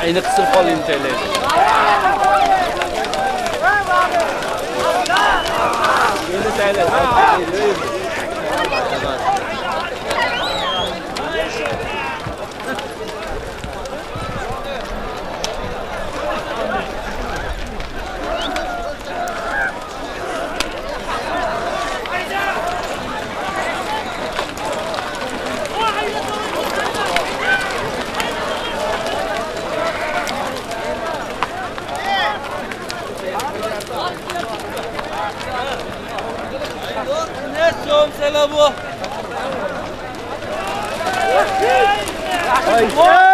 عينك السلقه اللي متعلاش bütün qishlog'imizni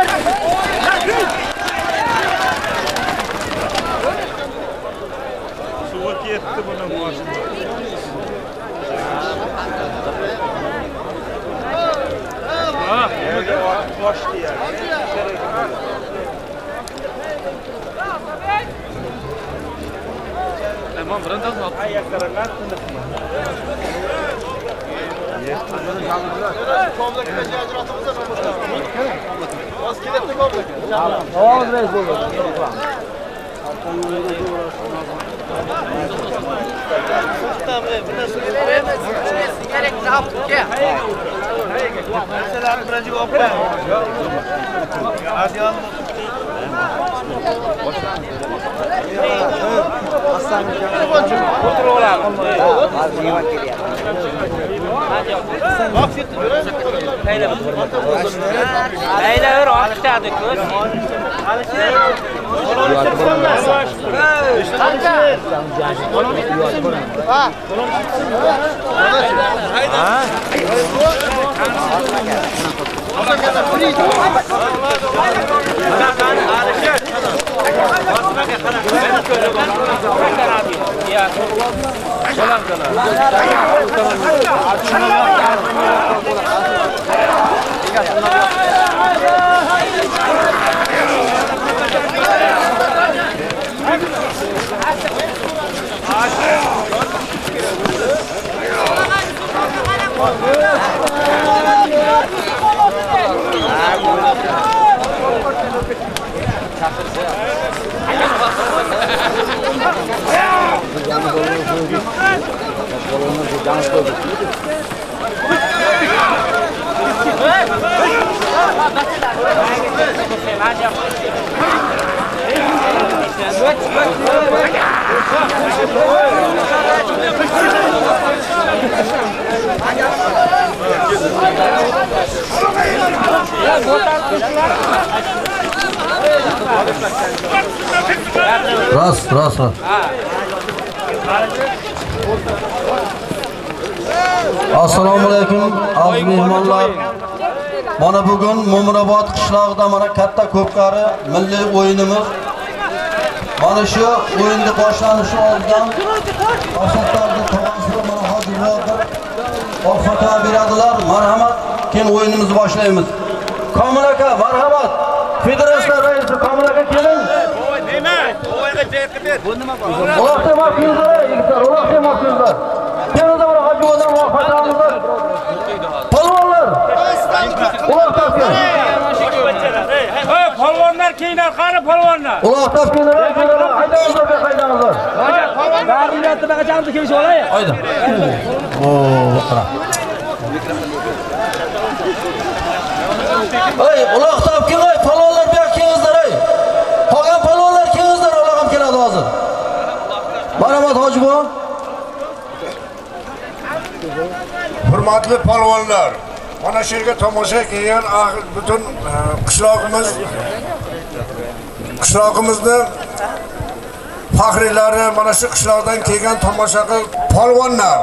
faxriylari mana shu qishloqdan kelgan tomoshachi polvonlar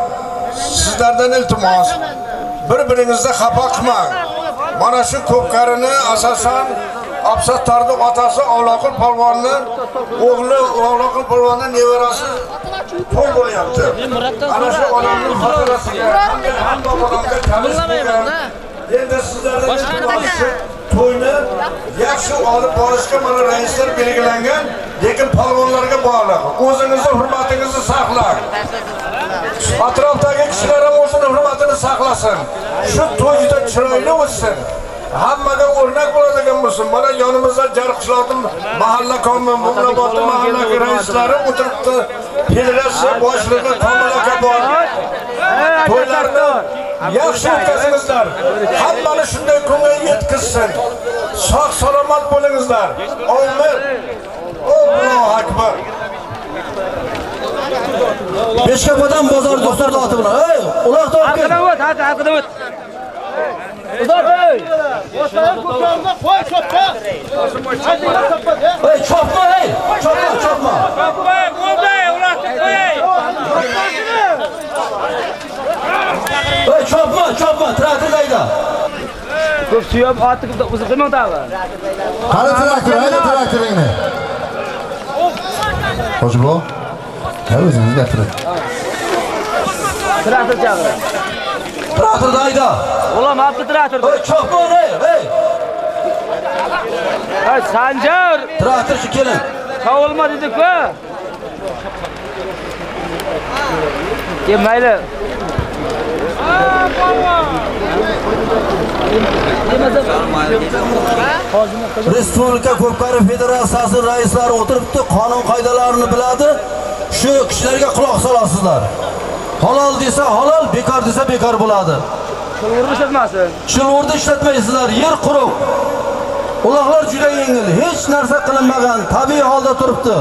sizlardan iltimos bir-biringizni xafa qilmang. Mana shu ko'pkarini asosan Absattar'da atası Avlakul Palvan'ın oğlu Avlakul Palvan'ın nevarası pol boyu yaptı. Ana şu anamın hatırası ya. Hem babalarımda temiz bulgan. Hem de sizlerle toyni yaxshi olib borishga mana raislar belgilangan, lekin palvonlarga bog'liq. O'zingizni hurmatingizni saqlang. Atrofdagi kishilar ham o'zining hurmatini saqlasin. Shu to'y juda chiroyli o'tsin. Hammaga o'rnak bo'ladigan bo'lsin. Mana yonimizda Jarqishlotim mahalla komuni, Muminobod mahallasi raislari o'tiribdi. Federatsiya boshlig'i Tomilaka bor. To'ylarni yaxshi o'tkazingizlar. Hammani shunday kunga yetkizsin. Sog' salomat bo'lingizlar. Omir. Allohu akbar. Beshkapadan bozor do'stlarga otib bilan. Ey, ular to'g'ri. Haqida o't. Uzat ey. Boshdan ko'klamda qo'y choppa. Ey, chopma ey. Chopma, chopma. Qo'y, qo'y, ular qo'y. Ey çapma çapma traktör dayda. Dur suyum artık da uzun mı daha var? Hadi traktör hadi traktör yine. Hoş bul. Ne uzun traktör? Traktör çağır. Traktör dayda. Oğlum artık traktör. Ey çapma ey ey. Ey sancar. Traktör şikeli. Ha olma dedik be. Yemeyle. Respublika Ko'pkari Federatsiyasi raislari o'tiribdi, qonun qoidalarini biladi. Shu kishilarga quloq solasizlar. Halol desa halol, bekor desa bekor bo'ladi. Chilvirni ishlatmasin. Chilvirni ishlatmaysizlar, yer quruq. Uloqlar juda yengil, hech narsa qilinmagan, tabiiy holda turibdi.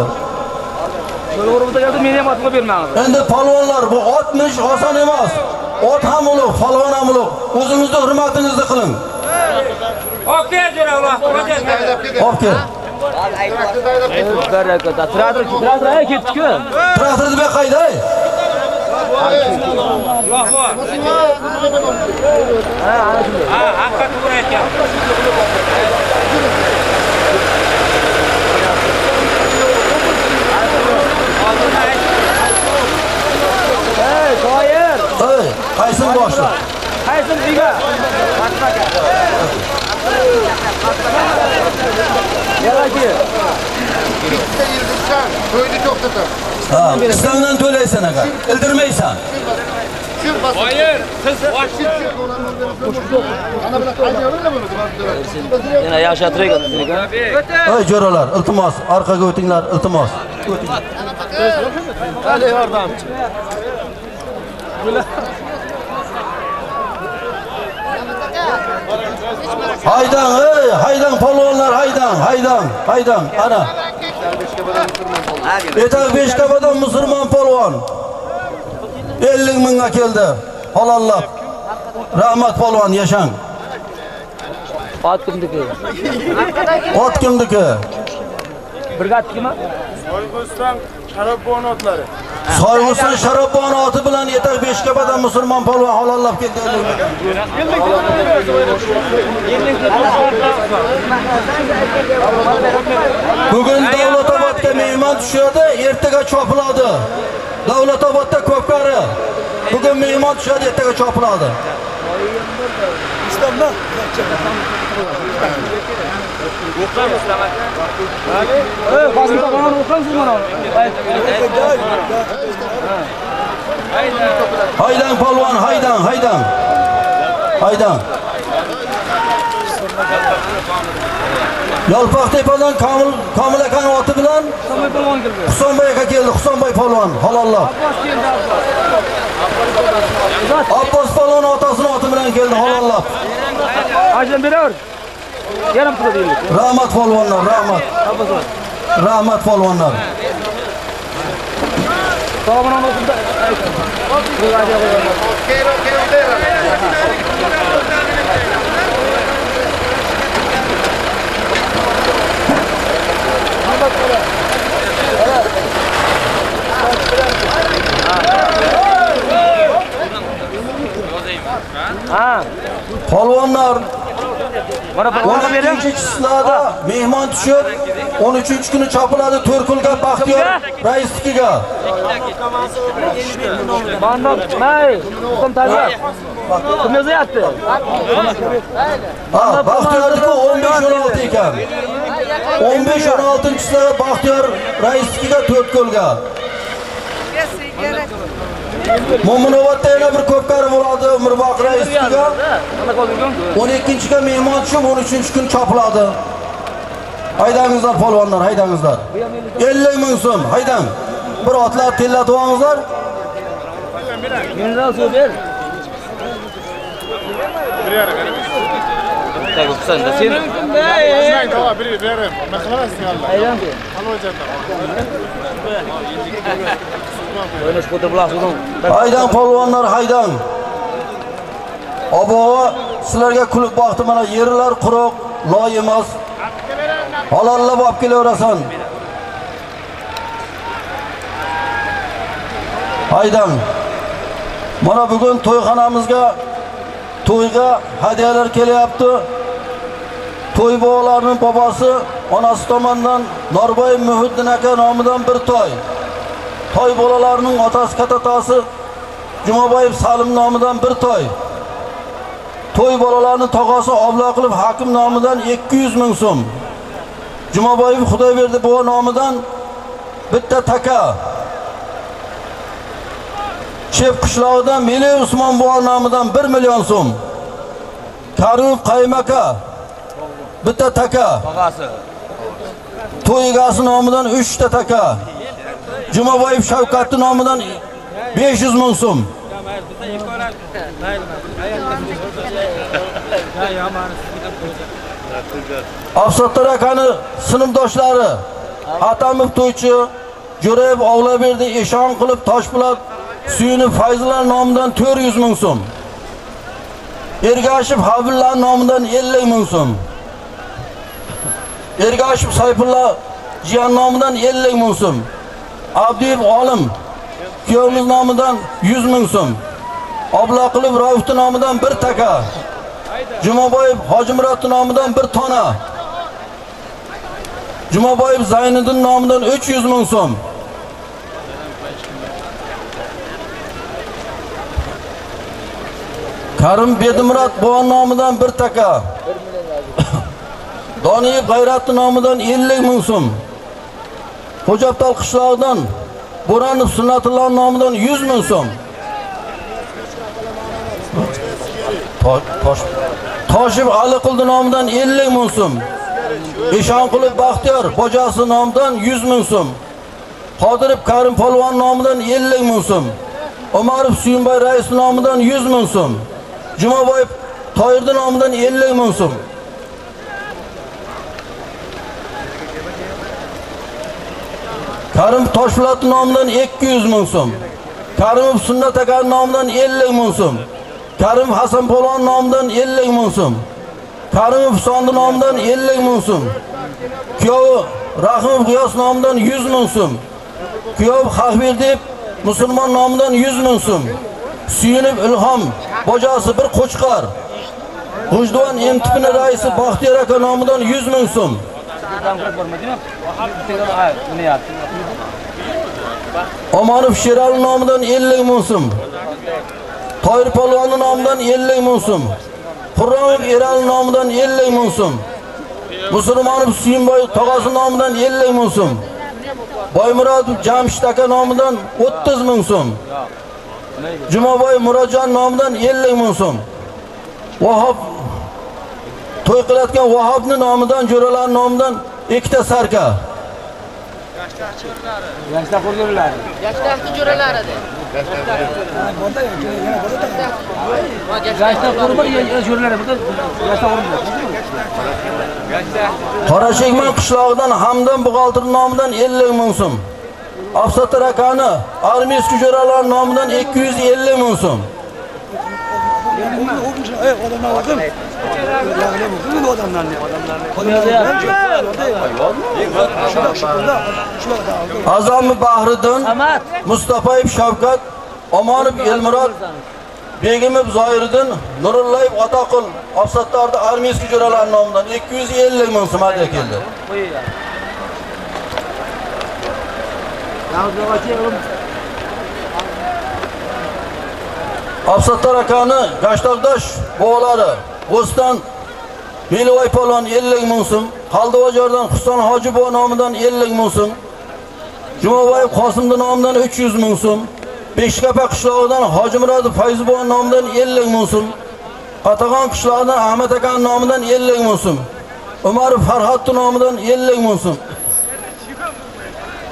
Chilvirni yo'lda men ham otib bermanglar. Endi palvonlar bu otmish oson emas. Ot ham ulug', palvon ham ulug'. O'zingizni hurmatingizni qiling. Olib kel, jora ular. Olib kel. Barakota. Traktor ay ketdi-ku. Traktorni bu qayday? Alloh bor. Ha, haqqa to'g'ri aytgan. Ey, qo'y. Ey, qaysin boshla. Qaysin biga. Patpaka. Yaraki. Bitta yildizsan, to'yni to'xtatar. Ha, bizdan to'laysan aka. Ildirmaysan. Hayır, siz boshchi ana bilan qaytavermaydi buni. Yana yashatirayik. Ey jo'ralar, iltimos, orqaga o'tinglar, iltimos. O'ting. Hali yordamchi. Haydan ey, haydan polvonlar, haydan, haydan, haydan, ana. Etak Beshkapadan musulmon polvon. 50 mingga keldi. Halollab. Rahmat polvon, yashang. Ot kimniki? Ot kimniki? Birgatlikmi? Soyg'ustan Sharobon otlari. Soyg'ustan Sharobon oti bilan Etak Beshkapadan musulmon polvon halollab keldi. Bugun Davlatobodga mehmon tushadi, ertaga chopiladi. Davlatobodda Ko'pkari. Bugun mehmon tushadi, ertaga chopiladi. İstanbul'da. Okan Mustafa. Evet, Fasıl Taban'ın Okan Mustafa. Haydan polvon, haydan, haydan. Haydan. Yalpaq tepadan Kamil akaning oti bilan Husonboy polvon keldi. Husonboy aka keldi, Husonboy polvon, halollar. Abbos polvon otasini oti bilan keldi, halollar. Ajdan beraver. Yarim pul deylik. Rahmat polvonlar, rahmat. Rahmat polvonlar. To'g'ri o'tibdi. Ha. Polvonlar 12. sınavda mehman düşüyor. 13. günü çapıladı. Türkül'ga bakıyor. Reislik'e. Bahtiyordaki 15-16 iken. 15-16. sınavda Bahtiyar Reislik'e Türkül'ge. Muminobodda yana bir ko'pkari bo'ladi, Umurboq raisiga. 12-ga mehmon tushib, 13-kun chopiladi. Haydangizlar polvonlar, haydangizlar. 50 ming so'm, haydang. Bir otlar tellatib olingizlar. Mendan suv ber. Haydan polvonlar, haydan. Obova sizlarga kulib boqdi, mana yerlar quruq, loy emas. Halollab olib kelaverasan. Haydan. Mana bugun to'yxonamizga to'yga hadiyalar kelyapti. To'y bog'larining babasi onasi tomonidan Norboy Muhiddin aka nomidan bir to'y. Toy bolalarının atası katatası Cumabayev Salim namıdan bir toy. Toy bolalarının tağası abla kılıp hakim namıdan 200 ming so'm. Cumabayev Xudayberdi bova namıdan bitta taka. Chep qishlog'idan Meliy Usmon bova namıdan 1 milyon so'm. Karov Qaymaka bitta taka. Toy egasi namıdan 3 ta taka. Cumabayev Shavkatni nomidan 500 ming so'm. Afsattar akani sinfdoshlari Atamov to'ychi, Jo'rayev Avlaberdi, Eshon qilib Toshpo'lat, Suyunov Fayzullar nomidan 400 ming so'm. Ergashev Habillar nomidan 50 ming so'm. Ergashev Sayfulla jiyan nomidan 50 ming so'm. Abdiyev Olim kuyovimiz nomidan 100 ming so'm. Abla qilib Raufni nomidan 1 taka. Jumaboyev Hojimuratni nomidan 1 tona. Jumaboyev Zayniddin nomidan 300 ming so'm. Karim Bedimurat Bo'on nomidan 1 taka. Doniyev G'ayratni nomidan 50 ming so'm. Ho'jabdal qishlog'idan Bo'ronov Sunnatulloh nomidan 100 ming so'm. Toshiyev Aliquldi nomidan 50 ming so'm. Eshonqulov Baxtiyor bojasi nomidan 100 ming so'm. Qodirov Karim polvon nomidan 50 ming so'm. Umarov Suyunbay rais nomidan 100 ming so'm. Jumaboyev Toyirdi nomidan 50 ming so'm. Karim Toshpo'lat nomidan 200 ming so'm. Karimov Sunnat aka nomidan 50 ming so'm. Karim Hasan polvon nomidan 50 ming so'm. Karimov Sondi nomidan 50 ming so'm. Kuyovi Rahimov G'iyos nomidan 100 ming so'm. Kuyovi Xahverdiyev Musulmon nomidan 100 ming so'm. Suyunov Ilhom bojasi bir qo'chqor. G'ujduvon MTPni raisi Baxtiyor aka nomidan 100 ming so'm. Omonov Sherali nomidan 50 ming so'm. Toyir polvon nomidan 50 ming so'm. Qurromov Erali nomidan 50 ming so'm. Musulmonov Suyunboy tog'asi nomidan 50 ming so'm. Boymurodov Jamshid aka nomidan 30 ming so'm. Jumaboy Murodjon nomidan 50 ming so'm. Vahob to'y qilayotgan Vahobni nomidan, Jo'ralar nomidan 2 ta sarka. Yoshlar qo'rg'onlari. Yoshlarning jo'ralarida. Yoshlar qo'rg'on jo'ralari bu yoshlar qo'rg'on. Qorashekman qishlog'idan Hamdan Bug'altir nomidan 50 ming so'm. Afsattar akani Armiyskiy jo'ralar nomidan 250 ming so'm. Azam Bahriddin, Mustafayev Shavkat, Omonov Elmurod, Begimib Zoyiriddin Nurillayev Ataqul Afsatlarda Armiyski jo'ralari nomidan 250 ming so'm hadya keldi. Afsatlar akani Gashtoqdosh bo'g'lari Bo'ston Melivoy polvon 50 ming so'm, Xaldivojordan Husan Hojibov nomidan 50 ming so'm, Jumaboyev Qosimdin nomidan 300 ming so'm, Beshkapa qishlog'idan Hojimurod Fayzibon nomidan 50 ming so'm, Qatag'on qishlog'idan Ahmad akan nomidan 50 ming so'm, Umarov Farxatdi nomidan 50 ming so'm,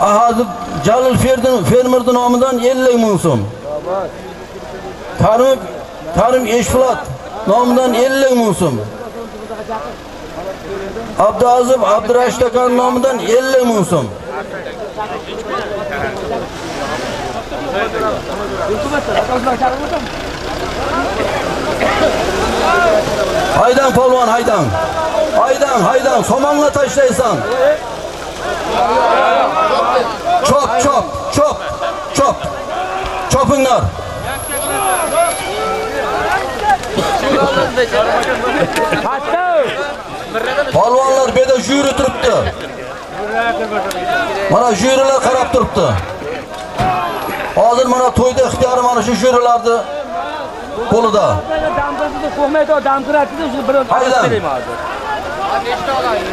Ahadib Jalil Fermirdi nomidan 50 ming so'm, Karim Eshfulat nomidan 50 ming so'm, Abduazib Abdurashid akan nomidan 50 ming so'm. Haydan polvon, haydan. Haydan, haydan, somonga tashlaysan. Chop, chop, chop, chop. Chopinglar. Polvonlar beda jüri turibdi. Mana jürilar qarab turibdi. Hozir mana to'yda ixtiyorim mana shu jürilarni qo'lida. Dambizni qo'ymaydi, damkiratni shu bir o'zim berayman hozir. Nechta olaylik?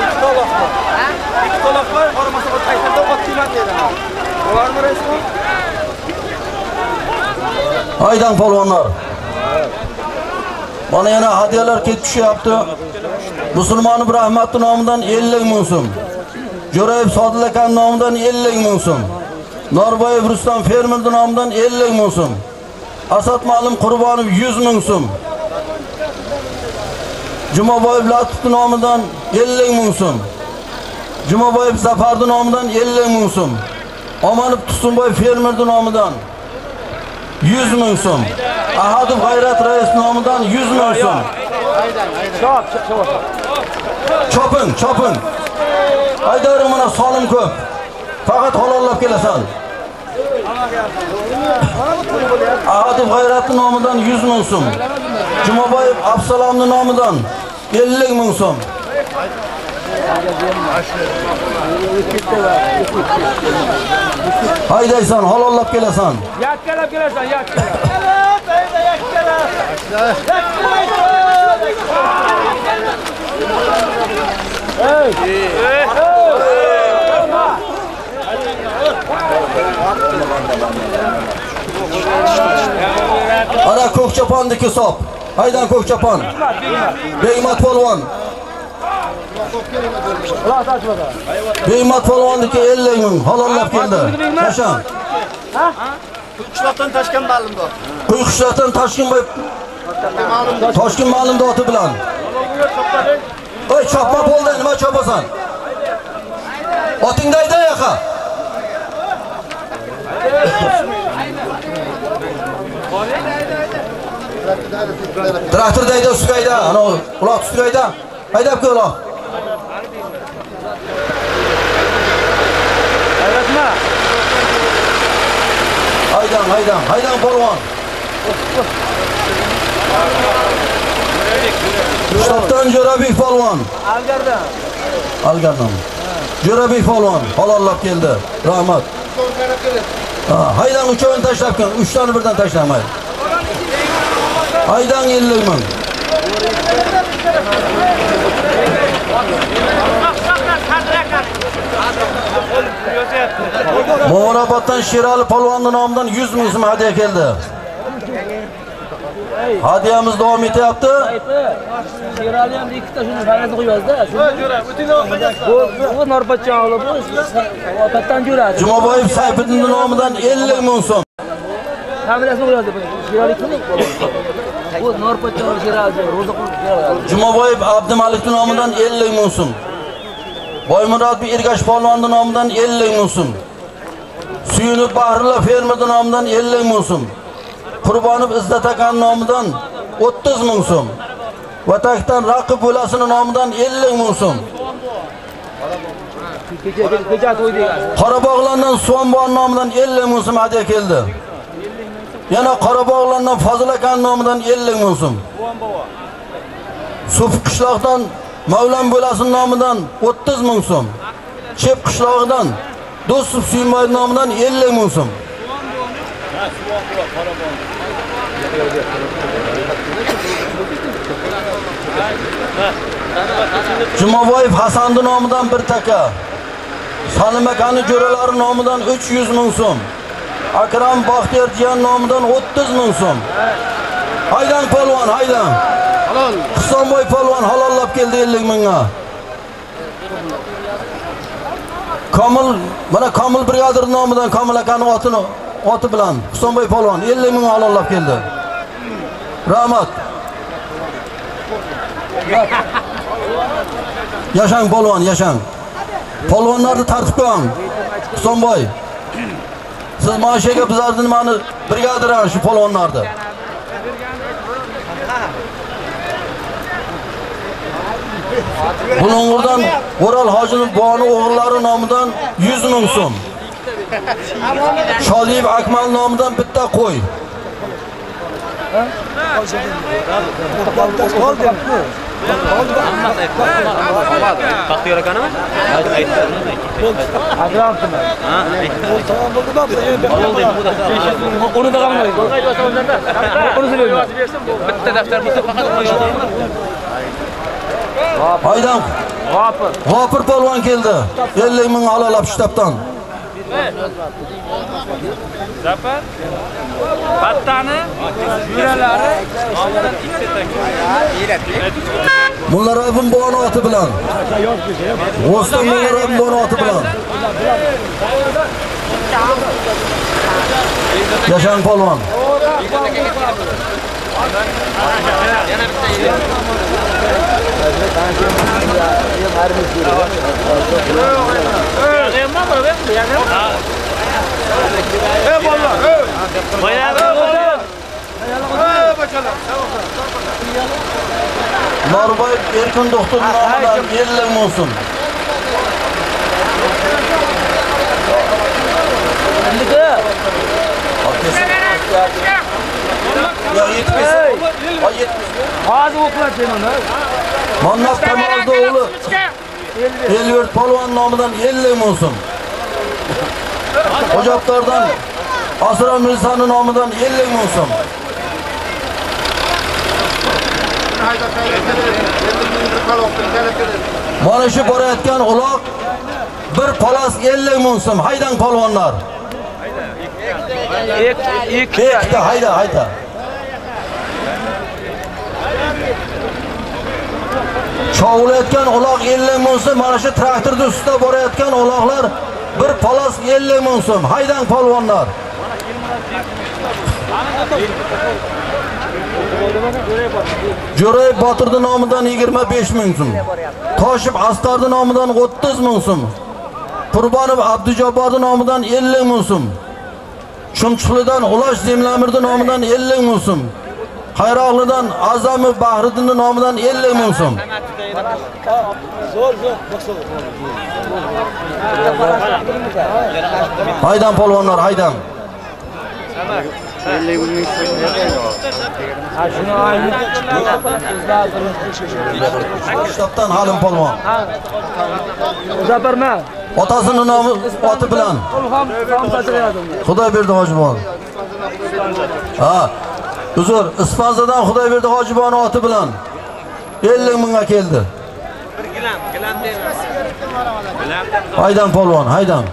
Nechta oloq bor? Ha? Nechta oloq bor? Qoramasa qayerda ovqat keladi dedi. Bo'larmi resmi? Haydan polvonlar. Mana yana hadiyalar ketib tushyapti. Musulmon Ibrahimatning nomidan 50 ming so'm. Jo'rayev Sodillakan nomidan 50 ming so'm. Norboyev Rustam Fermirdi nomidan 50 ming so'm. Asad Ma'lum Qurbonov 100 ming so'm. Jumaboyev Latifni nomidan 50 ming so'm. Jumaboyev Zafardi nomidan 50 ming so'm. Omonov Tusunboy Fermirdi nomidan 100 ming so'm. Ahadov G'ayrat Rais nomidan 100 ming so'm. Choping, choping. Haydaring mana solim ko'p. Faqat halollab kelasan. Ahadov G'ayratning nomidan 100 ming so'm. Jumaboyev Absalomning nomidan 50 ming so'm. Haydaysan, halollab kelasan. Yakkalab kelasan, yakkalab. Hayda, yakkalab. Hey! Ana Ko'kchapondiki sop. Haydan Ko'kchapon. Begmat polvon. Begmat polvondiki 50 ming halollab keldi. Tashan. Ha? Qushloqdan Toshkan ma'lumot. Qushloqdan Toshkanboy Toshkan ma'lumoti bilan. Voy chopma bo'ldi, nima chopasan? Otingni ayda yoqa. Traktor dayda uskayda, ana uloq uskayda. Haydab qo'y uloq. Hayratma. Haydan, haydan, haydan polvon. Shotdan Jo'rabek polvon. Algardan. Algardan. Jo'rabek polvon halollab keldi. Rahmat. Haydan uçağını taşlapken, 3 tane birden taşlamayın. Haydan 50 ming. Muminoboddan Sherali polvonning nomidan 100 ming so'm hadiya keldi. Hadiyamiz davom etyapti. Sherali ham ikkita shuni farazni qo'yadi-da. Bu Norbatjon o'g'li bu. Otatdan yuradi. Jumaboyev Sayfiddin nomidan 50 ming so'm. Kamerasini qo'yadi bu. Sherali kim bu? Bu Norbatjon Sherali ro'za qo'yadi. Jumaboyev Abdumalik nomidan 50 ming so'm. Boymurod Ergash polvon nomidan 50 ming so'm. Suyunib Bahrulla Fermirdi nomidan 50 ming so'm. Qurbonov Izzat akan nomidan 30 ming so'm. Vatakdan Raqib bo'lasining nomidan 50 ming so'm. Qorabog'landan Suvombon nomidan 50 ming so'm hadiya keldi. Yana Karabağlarından Fazıl Akan namıdan elin olsun. Suf kışlaktan Mavlan Bölas'ın namıdan 30 ming so'm. Çep kışlağıdan Do'stov Suyunbay'ın namıdan 50 ming so'm. Jumoboyev Hasan'ın namıdan 1 taka. Salim Akan'ın Jo'ralari namıdan 300 ming so'm. Akram Baxtiyorjiyan namıdan 30 ming so'm. Haydan polvon, haydan. Qisonboy polvon halollab keldi 50 mingga. Komil, mana Komil brigadir nomidan Komil akaning oti bilan Qisonboy polvon 50 ming halollab keldi. Rahmat. Yashang polvon, yashang. Polvonlarni tartib qo'ying. Qisonboy. Siz ma'shaga bizarni nimani brigadir ana shu polvonlarni. Bulungurdan Oral Hacı'nın Boğanı oğulları namıdan 100 ming so'm. Shodiyev Akmal namıdan bitta qo'y. Haydan G'ofir polvon keldi 50 ming halolab shtabdan. Zafar pattani yuralari nomidan 2 taka. Mullaroyevning bonoti bilan. G'oston Mullaroyevning bonoti bilan. Yashan polvon. Norboy Erkin Doktor nomidan 50 ming so'm. Ya yetmez. O yetmez. Hazır okular senin. Mannaf Kamoldoğlu. 54 polvon nomidan 50 ming so'm. Hojaptordan Asra Mirza'nın nomidan 50 ming so'm. Mana shu borayotgan uloq bir palas 50 ming so'm. Haydan polvonlar. Ikkita hayda hayda. Çoğulayotgan uloq 50 ming so'm, mana shu traktorni ustida borayotgan uloqlar bir palas 50 ming so'm. Haydan polvonlar. Jo'rayev Boturning nomidan 25 ming so'm. Toshib Astarning nomidan 30 ming so'm. Qurbonov Abdujabborning nomidan 50 ming so'm. Chumchulidan Ulash Zemlamirning nomidan 50 ming so'm. Hayroqlidan Azami Bahriddinning nomidan 50 ming so'm. Haydan polvonlar, haydan. Kitobdan halim polvon. Zafarman. Otasının namı oti bilan. Xudoyberdi Hojibon. Ha. Uzur, Ispanzadan Xudoyberdi Hojibon oti bilan 50 mingga keldi. 1 gram, gram deymiz. Haydan polvon, haydan.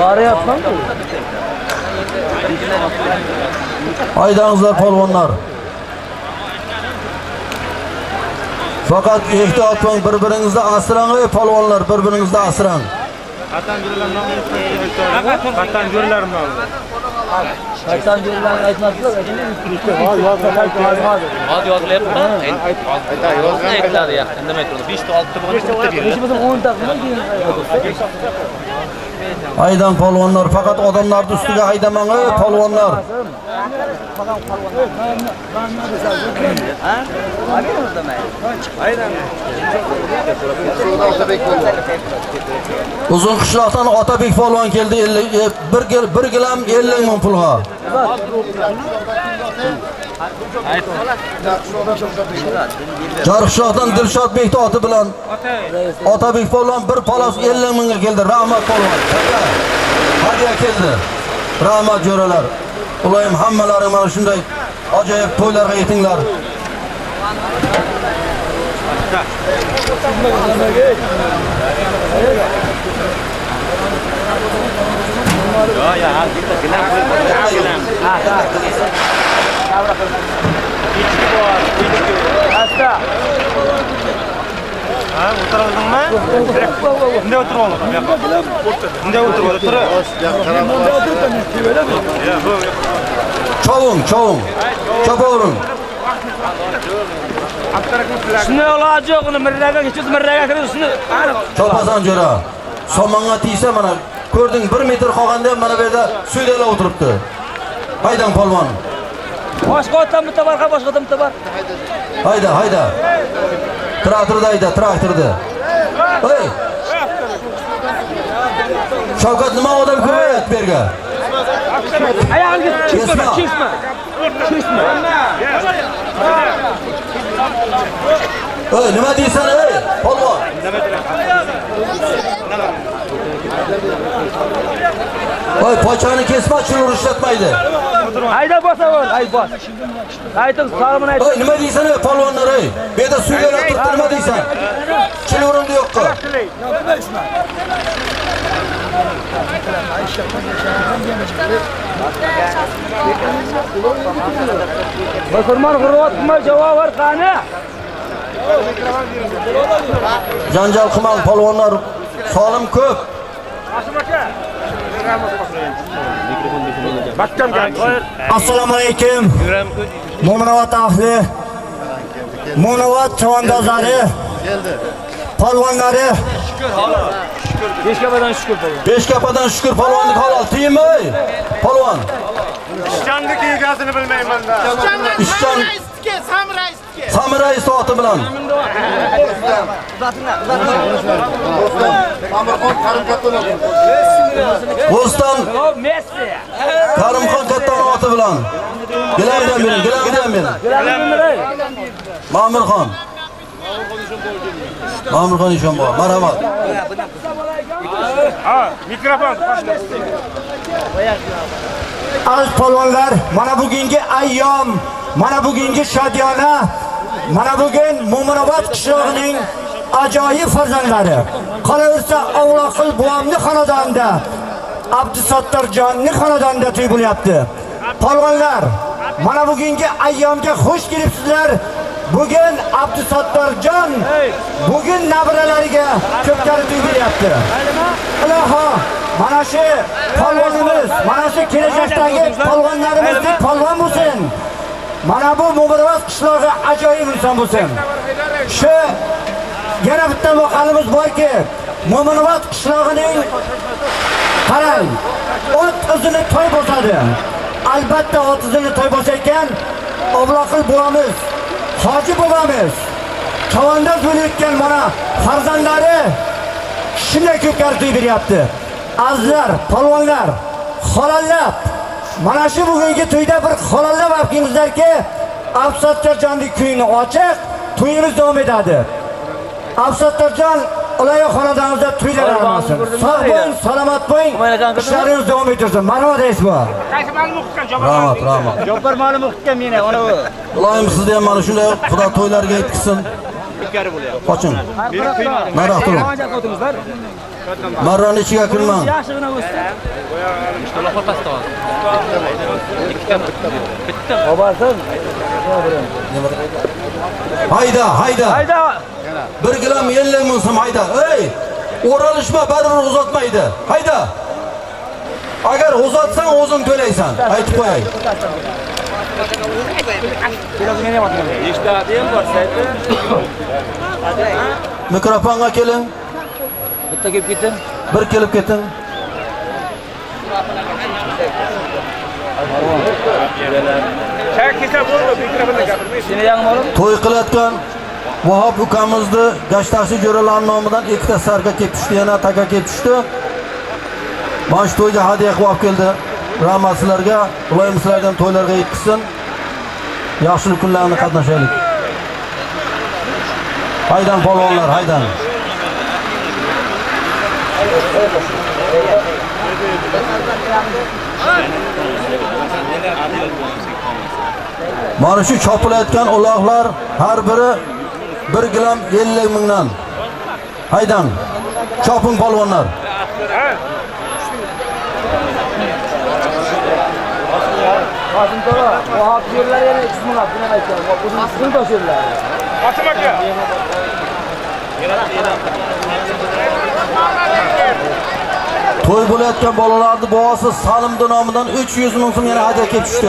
Bari yapmam mı? Haydanızlar polvonlar. Fakat ehtiyot bo'ling, bir-biringizni asrang, polvonlar, bir-biringizni asrang. Vatan görürlerim aytmasizlar, Aydan polvonlar, fakat odamlarni ustiga haydamangiz polvonlar. Uzun qishloqdan Otabek polvon keldi, 1 gilam 50 ming pulga. Jarqishloqdan Dilshod bekni oti bilan Otabek polvon 1 palos 50 mingga keldi. Rahmat polvon. Hadiya keldi. Rahmat jo'ralar. Ulayim hammalari mana shunday ajoyib to'ylarga yetinglar. Ha, o'tirdingmi? Bunday o'tirib olib, bu yoqqa. Bunday o'tirib olib, turib. Bunday o'tirib, tevaradimi? Ya, bu. Chovun. Chopovun. Shuni iloji yo'q, uni mirraga kechib, mirraga kirib, shuni aniq. Chopazon jo'ra. Somonga tiysa mana ko'rding 1 metr qolganda ham mana bu yerda suydalar o'tiribdi. Haydan polvon. Boshqa otam bitta bor, boshqa otam bitta bor. Hayda. Traktörde. Hey! Şavkat nima odam ko'rayat berga. Ayağını kesma. Hey, nima deysan ey? Polvon. Oy, pochani kesma, chun urushlatmaydi. Hayda bosavol, hay bos. Ayting, salomini ayting. Oy, nima deysan ey polvonlar ey? Bu yerda suvlar turibdi, nima deysan? Chilurimni yo'qqa. Musulmon g'urvatmi, javob ver qani? Janjal qilmang polvonlar, solim ko'p. Assalomu alaykum. Muminobod ahli, Muminobod chavandozlari, polvonlari. Beshkapadan shukur polvonlik halol. Tiyimay. Polvon. Ishchonlik egasini bilmayman da. Ishchon raisniki, Samuray soati bilan. Karimxon katta oti bilan. Gilamdan berin. Mamirxon ishon bor. Marhamat. Ha, mikrofon. Aziz polvonlar, mana bugungi ayyom, mana bugungi shodiyona, mana bugün Muminobod qishlog'ining ajoyib farzandlari. Qolaversa Avloqil buvamning xonadonida, Abdusattorjonning xonadonida to'y bo'lyapti. Polvonlar, mana bugungi ayyomga xush kelibsizlar. Bugün Abdusattorjon bugün nabiralariga ko'pkari to'y bo'lyapti. Iloho, mana shu polvonimiz, mana shu kelajakdagi polvonlarimizdek polvon bo'lsin. Mana bu Muminobod qishlog'i ajoyib inson bo'lsin. Shu yana bitta voqeamiz borki, Muminobod qishlog'ining qarang, ot uzini to'y bo'lsadi. Albatta ot uzini to'y bo'lsa ekan, Avloqil buvamiz, Hoji buvamiz, chavandoz bo'layotgan mana farzandlari shunday ko'karib beryapti. Azizlar, polvonlar, xolonlar, mana shu bugungi to'yda bir xolonlab o'tganingizlarga Abdusattorjonning kuyini ochiq, to'yimiz davom etadi. Abdusattorjon ularga xonadonimizda to'ylar bo'lsin. Sog' bo'ling, salomat bo'ling. Ishlaringiz davom etsin. Marhamat aysizmi? Qaysi ma'lum o'qitgan Jabbar? Rahmat. Jabbar ma'lum o'qitgan meni, ana bu. Ulayim sizni ham mana shunday xudo to'ylarga yetkizsin. Bekari bo'lyapti. Qoching. Naraq turing. Marrani ichiga kirmang. Yaxshigina o'sdi. Ishto'loq orqasida hozir. Bitta. Obasin. Hayda. 1 gilam 50 ming so'm hayda. Ey! O'ralishma, baribir uzatmaydi. Hayda. Agar uzatsang o'zing to'laysan. Aytib qo'yay. Mikrofonga keling. Bir kelib ketin. Toy kılatkan Vahap ukamızdı. Gaçtaşı görülen namıdan ilk de sarga ketişti. Yana taka ketişti. Baş toyga hadiye kuvap geldi. Rahmatsilarga, ulayımsılardan toylarga yetkizsin. Yaşlı kullarını katlaşaylık. Haydan polvonlar, haydan. Mana shu chopilayotgan uloqlar har biri 1 gram 50 mingdan. Haydan. Choping polvonlar. Toy bo'layotgan bolalarning boasi Salim nomidan 300 ming so'm yana hadiya kelib tushdi.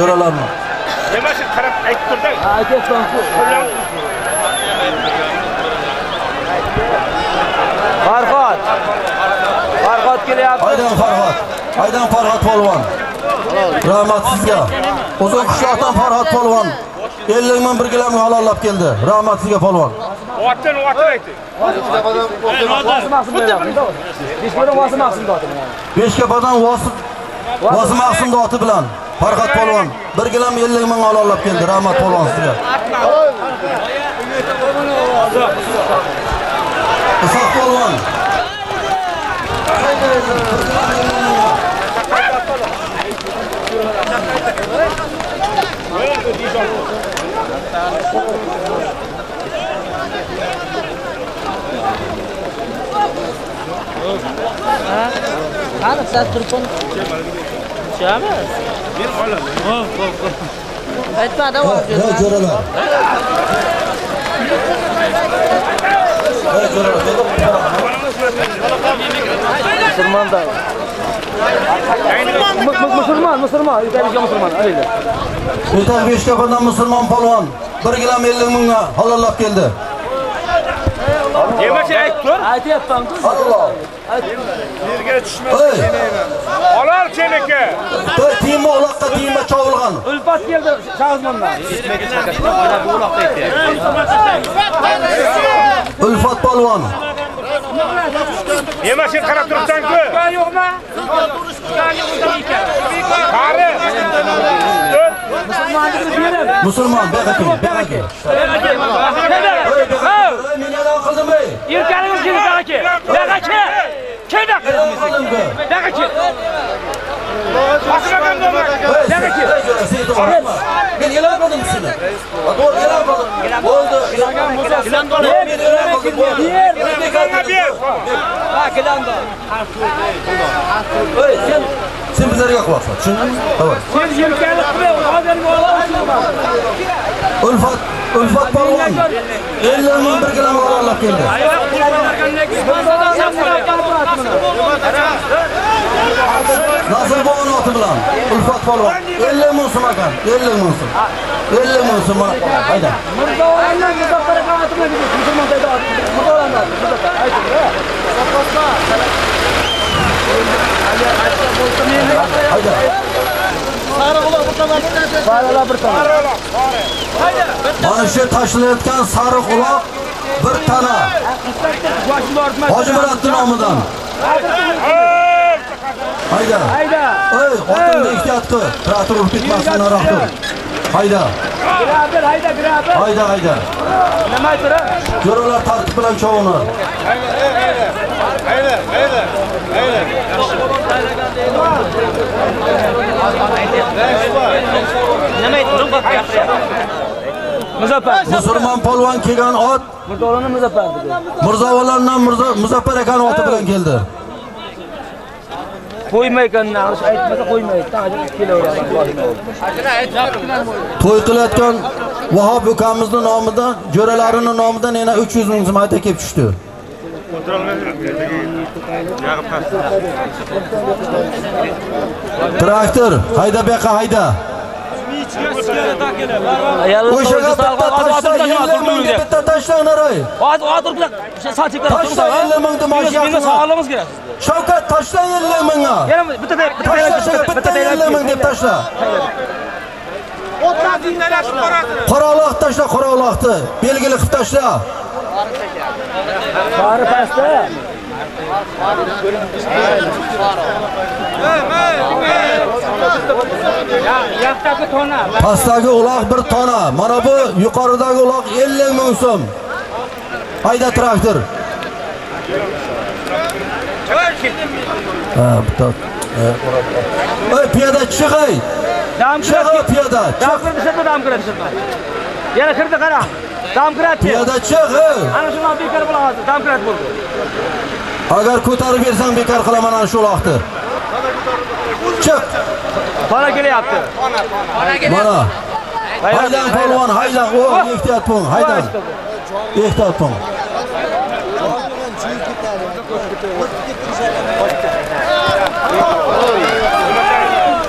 Ko'ralarmi? Nima shu qarab aytib turdi? Aytayapman-ku. Farhod. Farhod kelyapti. Haydan Farhod. Haydan Farhod polvon. Rahmat sizga. O'zbek qishloqdan Farhod polvon 50 ming birgilarni halollab keldi. Rahmat sizga polvon. O'tdan o'tib ayting. Vasi mahsum doti bilan Farhod polvon 1 gilam 50 ming halollab keldi. Rahmat polvon sizga. Isoq polvon. Hadi sen turpun. Şey mi? Bir oğlum. Etme de var. Ne görüyorlar? Ne görüyorlar? Müslüman da. Müslüman. Yüzeymişe Müslüman. Öyle. Yüzeymişe Beştepe'den Müslüman polvan. 1 gram 50 mingga halallab geldi. Yemek ayıp dur. Ayıp yaptan kız. Allah. Yerge düşmez deneymen. Olar seneki. Dört tiyme olakta tiyme çavulgan. Ülfat geldi çağızmandan. Ülfat balvan. Yemek ayıp karab duruktan kız. Ben yok mu? Kari. Musulman bekakil. İrkanınız gibi dağaki. Dağaki. Kedi kızımızı. Dağaki. Asıl adam normal. Dağaki. Ben ilanmadım üstüne. Doğru ilanmadım. Oldu. İlan dolu. Ben ilanmadım. Bak ilan dolu. Sen bizlere yok baksa. Sen İrkanınız gibi haberim olamazsın. Ulfat. Ulfat polvon 50 ming bir gram olib keldi. Nasirboyning oti bilan Ulfat polvon 50 ming so'm ekan. 50 ming so'm. Hayda. Mana shu tashlayotgan sariq uloq bir tana. Hoji Murat nomidan. Hayda. Hayda. Ey, otimni ehtiyot qil. Traktor urib ketmasin, rahmat. Hayda. Graber, hayda, graber. Hayda, hayda. Nima aytira? Jo'ralar tartib bilan chovuni. Hayda. Musulmon polvon kelgan ot Muzaffar akan oti bilan keldi. Qo'ymaygandan aytmasa qo'ymaydan kelaveradi. To'y qilayotgan Vahob ukamizning nomidan, jo'ralarining nomidan yana 300 ming so'm ayta kelib tushdi. Traktor hayda beqa hayda. Pastagi uloq bir tona, mana bu yuqoridagi uloq 50 ming so'm. Hayda traktor. Ha, bitta. Ey piyoda chiqay. Dam kiradi piyoda. Traktor bizda dam kiradi sizlar. Yana kirdi qara. Dam kiradi. Piyoda chiq. Ana shundan bekor bo'lasiz. Dam kiradi bo'ldi. Agar ko'tarib bersam bekor qilaman ana shu uloqni. Çık. Bana gele yaptı. Bana. Haydan polvon, haydan o ehtiyat pul, haydan. Ehtiyat pul.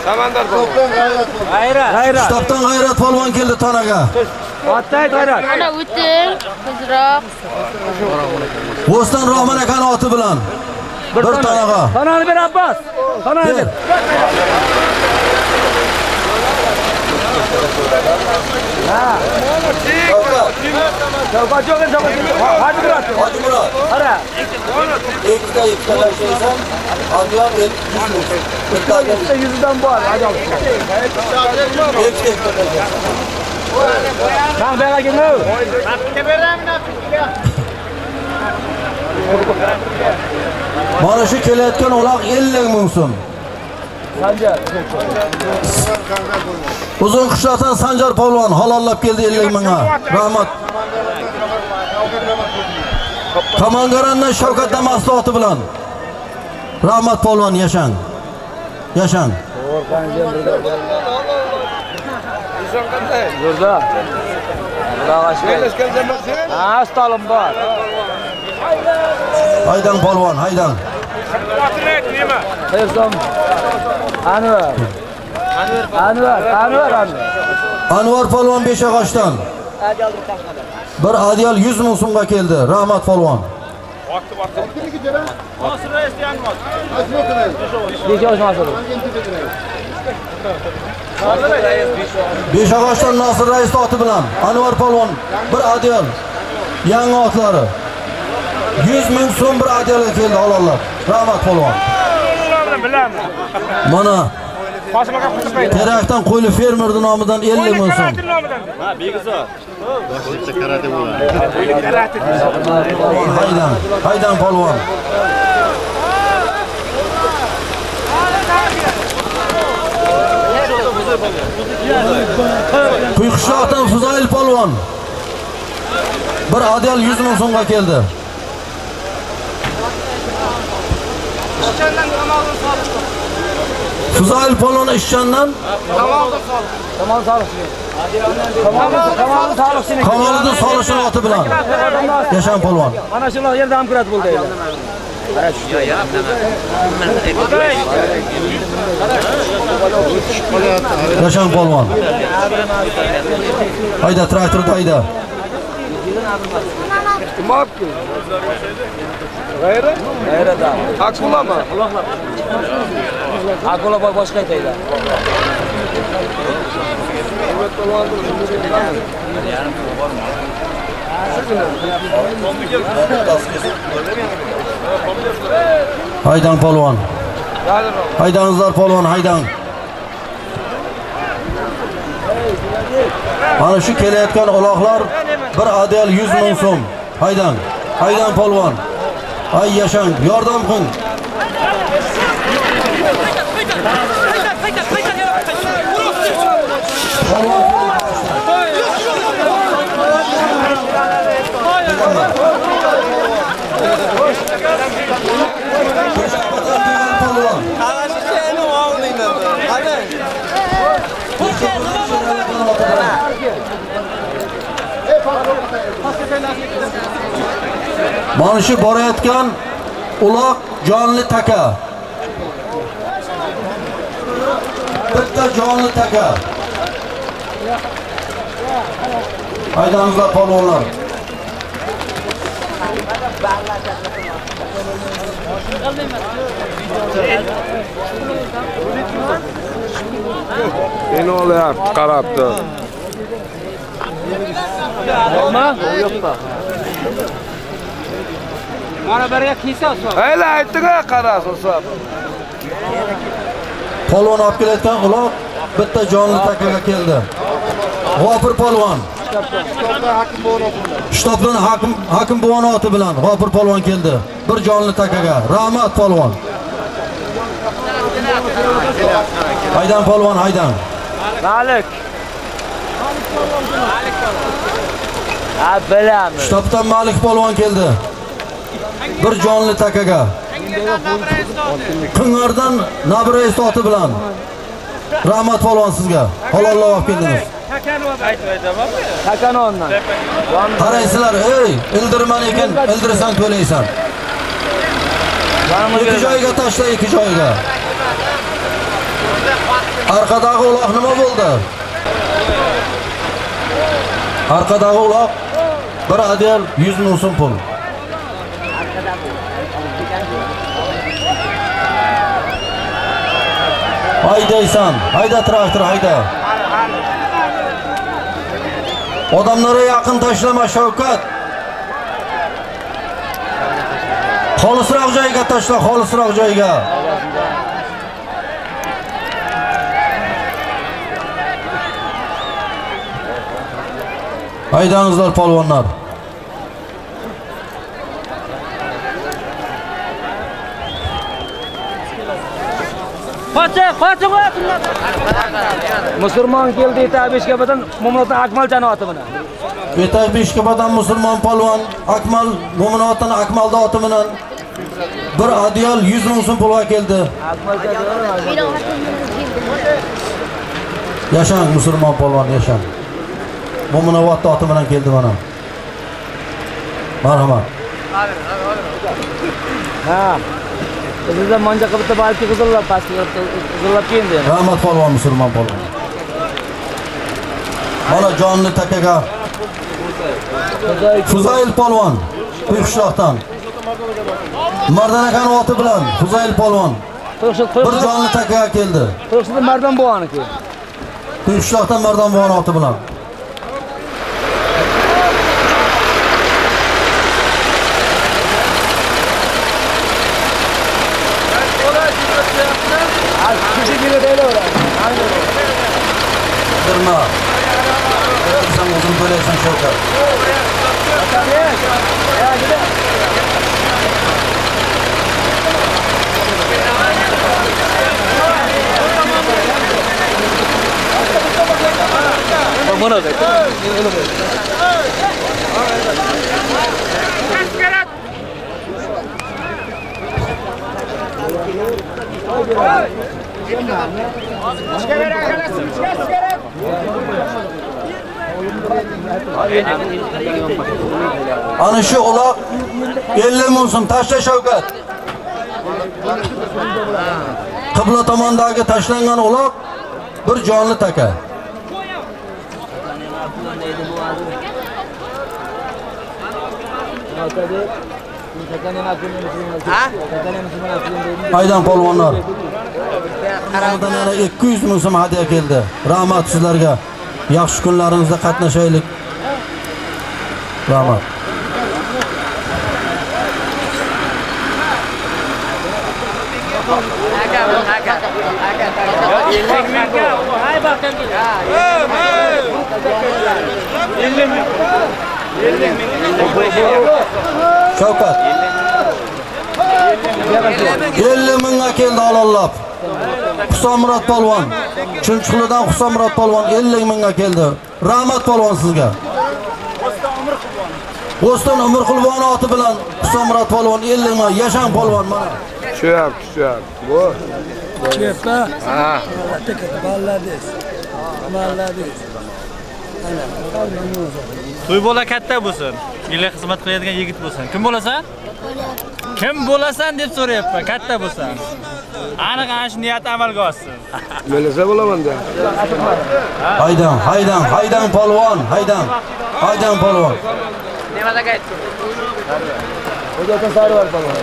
Samandar pul. Gayrat, gayrat. Stopdan gayrat polvon keldi tonaga. Otay gayrat. Ana o'tir, qizroq. Bo'ston Rahmon kanoti bilan. Bir tanağa. Tananı ver Abbas. Tananı ver. Ha. Çavga çok en çavga. Hadi Murat. Hadi Murat. Ara. İkide ikide şeysen. Adıyam el yüzü. Yüzüden bağır. Hadi al. İkide ikide şeysen. Tamam bana gidin. Nakite böyle mi nakite? Bana şu keletken olak 50 mumsun. Sancar. Uzun kuşlatan Sancar Polvan halallap geldi 50 mına. Rahmat. Kamangaran'dan Şavkat'ta maslahatı bulan. Rahmat Polvan yaşan. Yaşan. Zorda. Hastalım var. Haydan polvon, haydan. Anvar. Anvar polvon Beshog'ochdan. Bir adyol 100 ming so'mga keldi. Rahmat polvon. Beshog'ochdan Nosir Rais oti bilan Anvar polvon bir adyol yangi otlari 100 ming so'm bir adyolga keldi halollar. Rahmat polvon. Mana Terakdan qo'yli fermerning nomidan 50 ming so'm. Ha, begizor. Boshliqcha karate bo'ladi. Haydan, haydan polvon. Quyuqishloqdan Fuzoil polvon. Bir adyol 100 ming so'mga keldi. Fuzoil polvon ishchandan Kamoliddin Solishning oti bilan Yashan polvon. Mana shular yerda ham kiradi bo'ldi. Qara shu joy ham. Yashan polvon. Hayda traktor hayda. Kim yaptı? Gayret? Gayret abi. Akula mı? Akula bak başka şeyler. Haydan polvon. Haydanızlar polvon, haydan. Ana şu kelayotgan uloqlar bir adyol 100 ming so'm. Haydan, haydan polvon. Ay yaşang, yardım kın. Manışı borayotgan uloq jonli taka. Bitta jonli taka. Aydanızla palonlar. Ne oluyor? Karaptı. Ama yapma. Bana beraber kisa sor. Hele aytığa karas olsa. Polvon olib kelayotgan g'ulom bitta jonli taklaga keldi. G'ofir polvon. Shtobdan hakim bo'g'on oti bilan G'ofir polvon keldi. Bir jonli taklaga. Rahmat polvon. Haydan polvon, haydan. Malik. Malik. Shtobdan Malik polvon keldi. Bir jonli takaga. Qing'irdan nabra esoti bilan. Rahmat polvon sizga. Halollab olib keldingiz. Takanondan. Qaraysizlar, ey, ildirman ekan, ildirsan to'laysan. Ikki joyga tashla, ikki joyga. Orqadagi uloq nima bo'ldi? Orqadagi uloq bir adel 100 ming so'm pul. Haydaysan, hayda traktör, hayda. Adamlara yakın taşlama Shavkat. Xolisroq joyga taşla, xolisroq joyga. Haydanızlar polvonlar. Qo'chib qo'yaptilar. Musulmon keldi Etaybeshkabadan Muminobod Akmal janoati bilan. Etaybeshkabadan musulmon polvon Akmal Muminoboddan Akmalda oti bilan bir adyol 100 ming so'm pulga keldi. Yashang musulmon polvon, yashang. Muminobod oti bilan keldi mana. Marhamat. Ha. Bizda monja qibitda balki qizillar pastga qizillar keldi. Rahmat polvon, musulmon polvon. Mana jonni takaga. Fuzayl polvon, Qo'yqishloqdan. Mardanakan oti bilan Fuzayl polvon. Bir jonni takaga keldi. Qo'yqishloqdan Mardon bo'g'oniki. Qo'yqishloqdan Mardon bo'g'on oti bilan. Ana şu uloq 50 ming so'm tashla Shavkat. Qibla tomondagi tashlangan uloq bir jonli taka. Aydan polvonlar. Oradan ana 200 ming so'm hadiya keldi. Rahmat sizlarga. Yaxshi kunlaringizda qatnashaylik. Rahmat. Shavkat. 50 mingga keldi alollab. Husanmurod polvon. Chunchuqlidan Husanmurod polvon 50 mingga keldi. Rahmat polvon sizga. Bo'ston Umrqulvon oti bilan Husanmurod polvon 50 ming. Yashang polvon mana. Tushayap, tushayap. Bu. Tushayapsa? Ha. Balladingiz. Balladingiz. To'y bola katta bo'lsin. Yillar xizmat qiladigan yigit bo'lsin. Kim bo'lasan? Kim bo'lasan deb so'rayapman. Katta bo'lsan. Aniq ana shu niyat amalga oshsin. Bo'lsa bo'lamanda. Haydan, haydan, haydan polvon, haydan. Haydan polvon. Nimada qaytdi? Xo'jadan Sarvar polvon.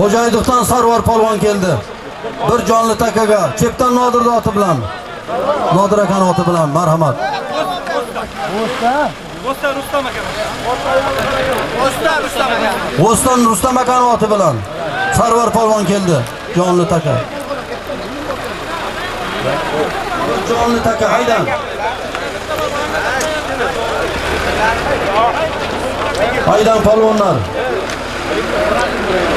Xo'jalikdan Sarvar polvon keldi. Bir jonli takaga chepdan Nodir oti bilan. Nodir akan oti bilan marhamat. O'stan Rustam akan oti bilan Sarvar polvon keldi. Jonli taka. Jonli taka haydan. Haydan polvonlar.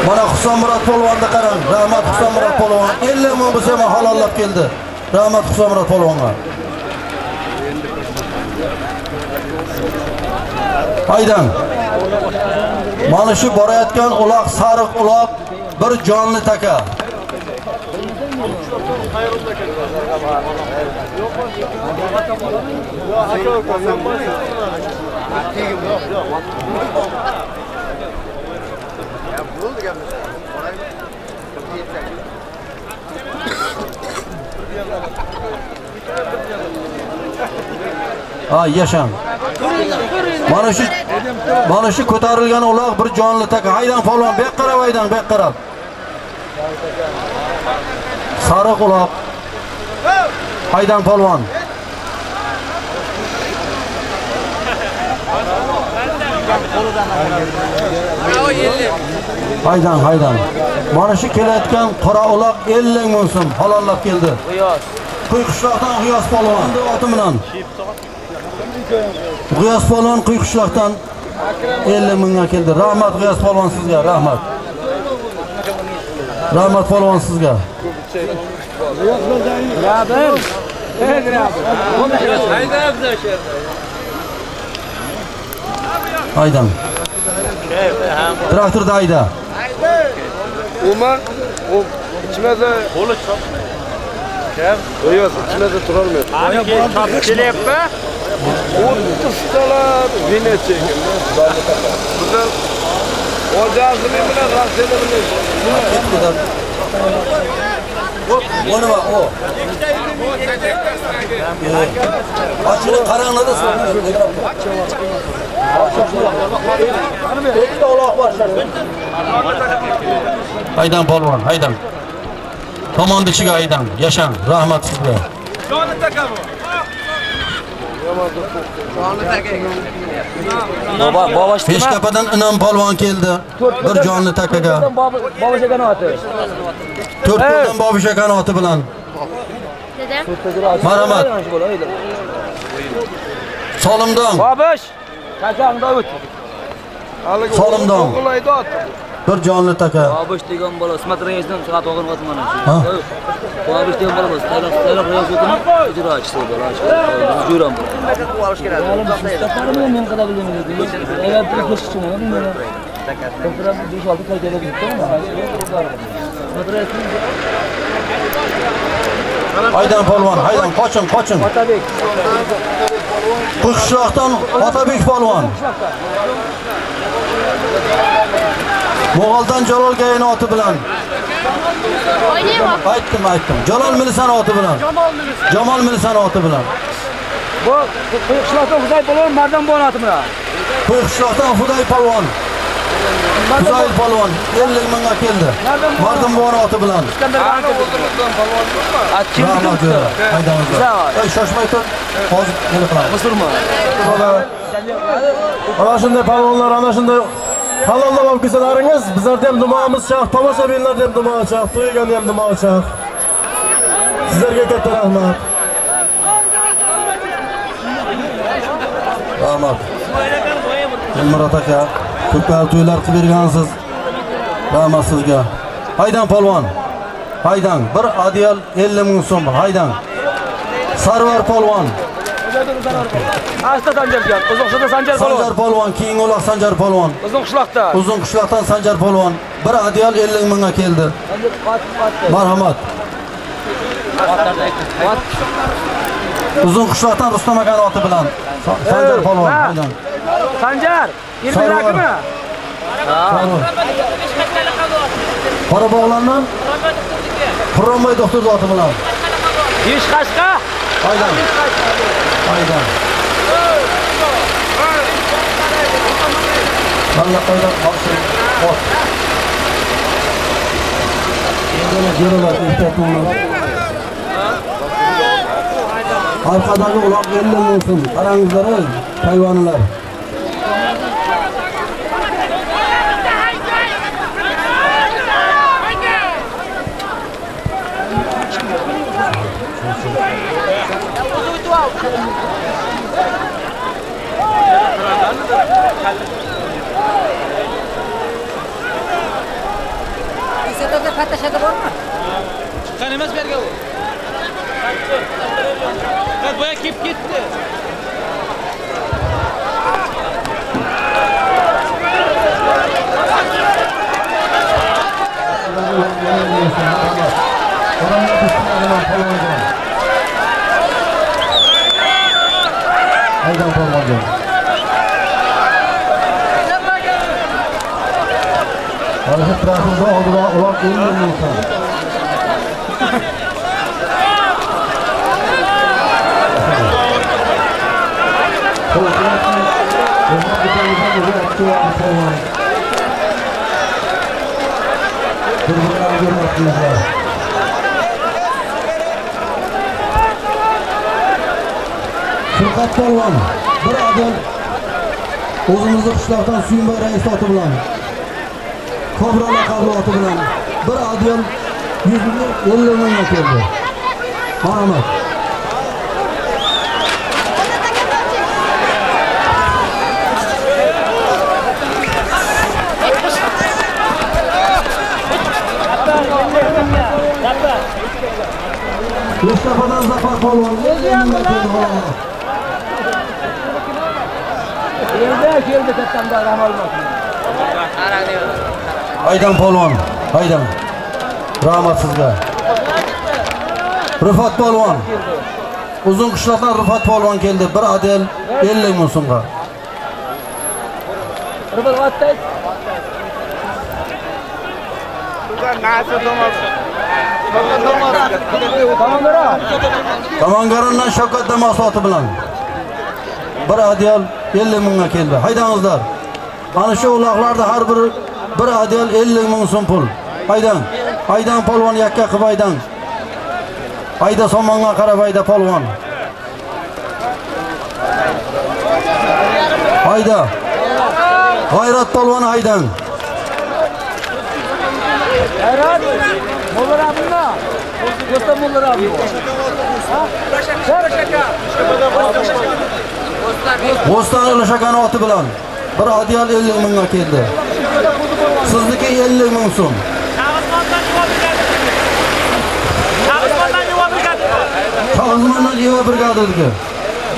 Mana Husan Murat polvonga qarang. Rahmat Husan Murat polvon 50 ming bo'lsa ham halollab keldi. Rahmat Husan Murat polvonga. Haydan. Mana shu borayotgan uloq, sariq uloq bir canlı taka. Ay yaşam. Bana şu kotarılgan ulaq bir canlı taka. Haydan falan bek qarab, haydan bek qarab. Sarı kulak haydan polvon haydan haydan mana shu kelayotgan qora uloq 50 ming bo'lsin halollab keldi Quyqushloqdan G'iyos polvon oti bilan G'iyos polvon Quyqushloqdan 50 mingga keldi rahmat G'iyos polvon sizga rahmat Rahmat polvon sizga. Haydan. Traktor da hayda. Uma o içmede kolu çok. Kev uyuyoruz içmede durmuyor. Hani ki kapçılık mı? Ustalar vine çekin. Burada Orada zımbırla rahatsız edebilir. Onu bak o. Açını karanladı sonra. Peki de olak başlar. Haydan polvon, haydan. Komandichiga haydan, yaşan, rahmat sizga. Canı taka bu. Peshkapadan Inom polvon keldi. Bir jonli takaga. To'rtdan Bobusha qanoti bilan. Marhamat. Solimdon. Bobush. Qachon Davud? Solimdon. Bir jonli taka. Bobush degan bola smatrangidan chiqat o'g'in otmana. Bobush degan bola sayroq qo'yib o'tini ijrochisi bo'lar. Juram. Men qada bilmayman. Agar bir qo'shchiman, bilmayman. Ko'proq 5-6 qaytara bilmayman. Haydan polvon, haydan qoching, qoching. Otabek. Qo'shloqdan Otabek polvon. Mo'g'oldan Jalol Gayin oti bilan. Aytdim. Jalol Milisan oti bilan. Jamol Milisan oti bilan. Bu Quyqushloqdan Xuday polvon mardan bo'l oti bilan. Quyqushloqdan Xuday polvon. Xuday polvon 50 mingga keldi. Mardan bo'l oti bilan. Ey shoshmay tur. Hozir nima qilamiz? Musulmon. Mana shunday polvonlar, ana shunday Halollar olib kelsangiz, bizlar ham dumoamiz chaq, tomoshabinlar ham dumoamiz chaq, to'ygan ham dumoamiz chaq. Sizlarga katta rahmat. Rahmat. Murat aka, ko'plar to'ylar qilib bergansiz. Rahmat sizga. Haydan polvon. Haydan, bir adyal 50 ming so'm. Haydan. Sarvar polvon. Asta Sanjar kelgan. Uzoqshoda Sanjar polvon. Sanjar polvon, keyingi uloq Sanjar polvon. Uzunqishloqdan. Uzunqishloqdan Sanjar polvon. Bir adyal 50 mingga keldi. Marhamat. Uzunqishloqdan Rustam aka oti bilan Sanjar polvon bilan. Sanjar, 20 lakmi? Ha. Qorabog'landan Qurolmoy doktor zoti bilan. 5 qashqa? Aydan. Aydan. Mana qo'ydan qo'shib ot. Endi jo'ralar o'tib arkadaki ulak gelin olsun, aranızları, hayvanlar. İzlediğiniz için teşekkür ederim. Çıkanımız belge olur. Ben boya kip gitti. Aydan Palvonjon. Hozir trafik oldida uloq endi Furqat Polvon bir adam o'zimizni qishloqdan Suyunboy rais oti bilan Kobrona qabri oti bilan bir adam 100 ming 50 mingga keldi. Marhamat. Mustafa'dan Zafar Polvon geldi kattamda rahmat olmasın. Aydan Polvon, Aydan. Rahmatsizga. Rifat Polvon. Uzun qishloqdan Rifat Polvon geldi. Bir adel 50 ming so'mga. Rifatday. Ular nasib bo'lmasin. Kamangarandan Shavkatda mahsuloti bilan bir adyal 50 mingga keldi. Haydangizlar. Mana shu uloqlarda har biri bir adyal 50 ming so'm pul. Haydan. Aydan Polvon yakka qilib aydan. Hayda somonga qarab ayda polvon. Hayda. G'ayrat polvon aydan. G'ayrat Molar abla. Göster Molar abla. Bostan Şakan oti bilan bir adyal 50 mingga keldi. Sizniki 50 ming so'm. Qozmondan yeva brigadadagi.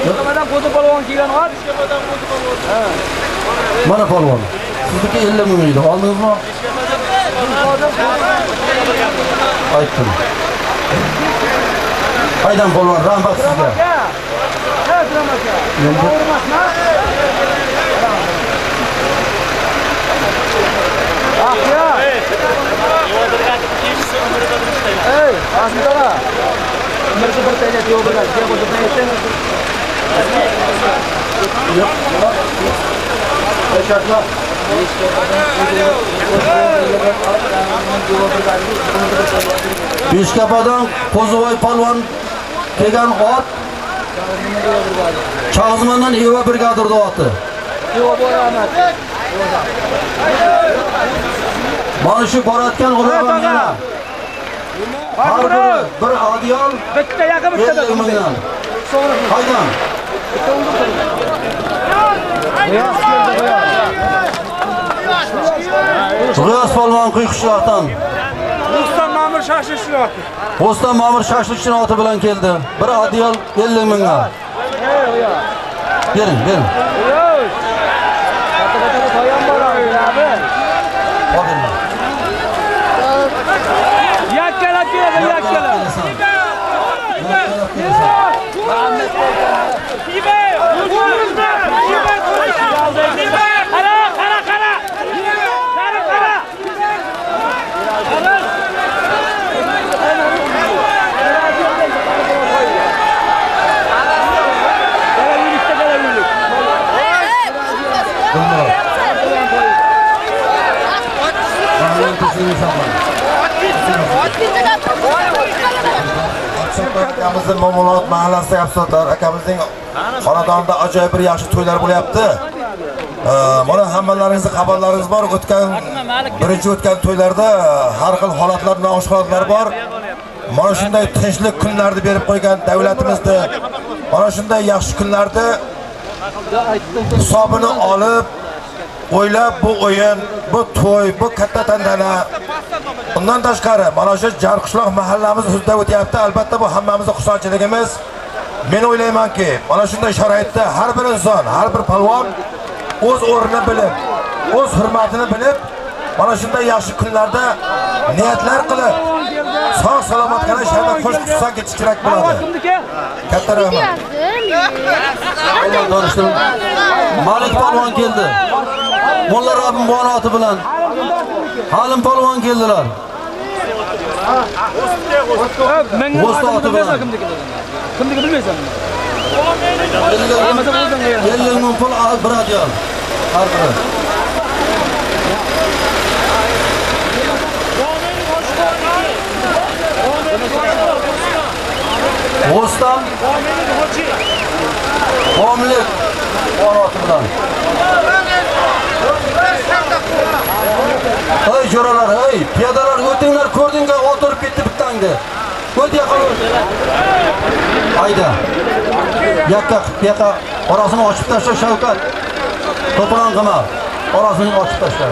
Nimadan qo'zi polvon kelgan ot? Mana polvon. Sizniki 50 ming edi. Oldingizmi? Aytdim. Aydan Polvon rahmat sizga. Beshkapadan Qo'zivoy polvon kelgan ot Chog'izmondan Eva brigadirda oti. Mana shu borayotgan g'ulog'imga har biri bir adyol bitta yaqib bitta so'mdan. Haydan. Riyos polvon quyuqishloqdan. Bostan Mamur Shashlichni oti bilan keldi. Bir adyol 50 mingga. Bering, bering. Yakkalab keladi, yakkalab. Qara, qara, qara. Qara, qara. kalitesini insanlar. Akşamlar akamızın Muminobod mahallası yapsınlar. Akamızın xonadonida acayip bir yaxshi to'ylar bo'lyapti. Mana hammalaringizni xabarlaringiz bor. Birinchi o'tgan to'ylarda har xil holatlar bilan oshxonalar bor. Mana shunday tinchlik kunlarni berib qo'ygan davlatimizda mana shunday yaxshi kunlarda hisobini olib o'ylab bu o'yin, bu to'y, bu katta tantana. Bundan tashqari mana shu Jarqishloq mahallamiz huzurida o'tyapti. Albatta bu hammamizning xursandchiligimiz. Men o'ylaymanki, mana shunday sharoitda har bir inson, har bir palvon o'z o'rnini bilib, o'z hurmatini bilib, mana shunday yaxshi kunlarda niyatlar qilib, sog' salomat qana sharda qo'shqisdan ketish kerak bo'ladi. Katta rahmat. Malik palvon keldi. Mulla Rabbim baroti bilan Halim palvon keldilar. O'stoti bilan kimniki bilmaysanmi? Yellangan pul al birodar. Har biri. Ostam. Homlik barotidan. Ey jo'ralar, ey piyodalar o'tinglar, ko'rdinglar, o'tirib ketdi bittangda. Ko't yaqalov. Hayda. Yakka orasini ochib tashla Shavkat. To'polon qilma. Orasini ochib tashla.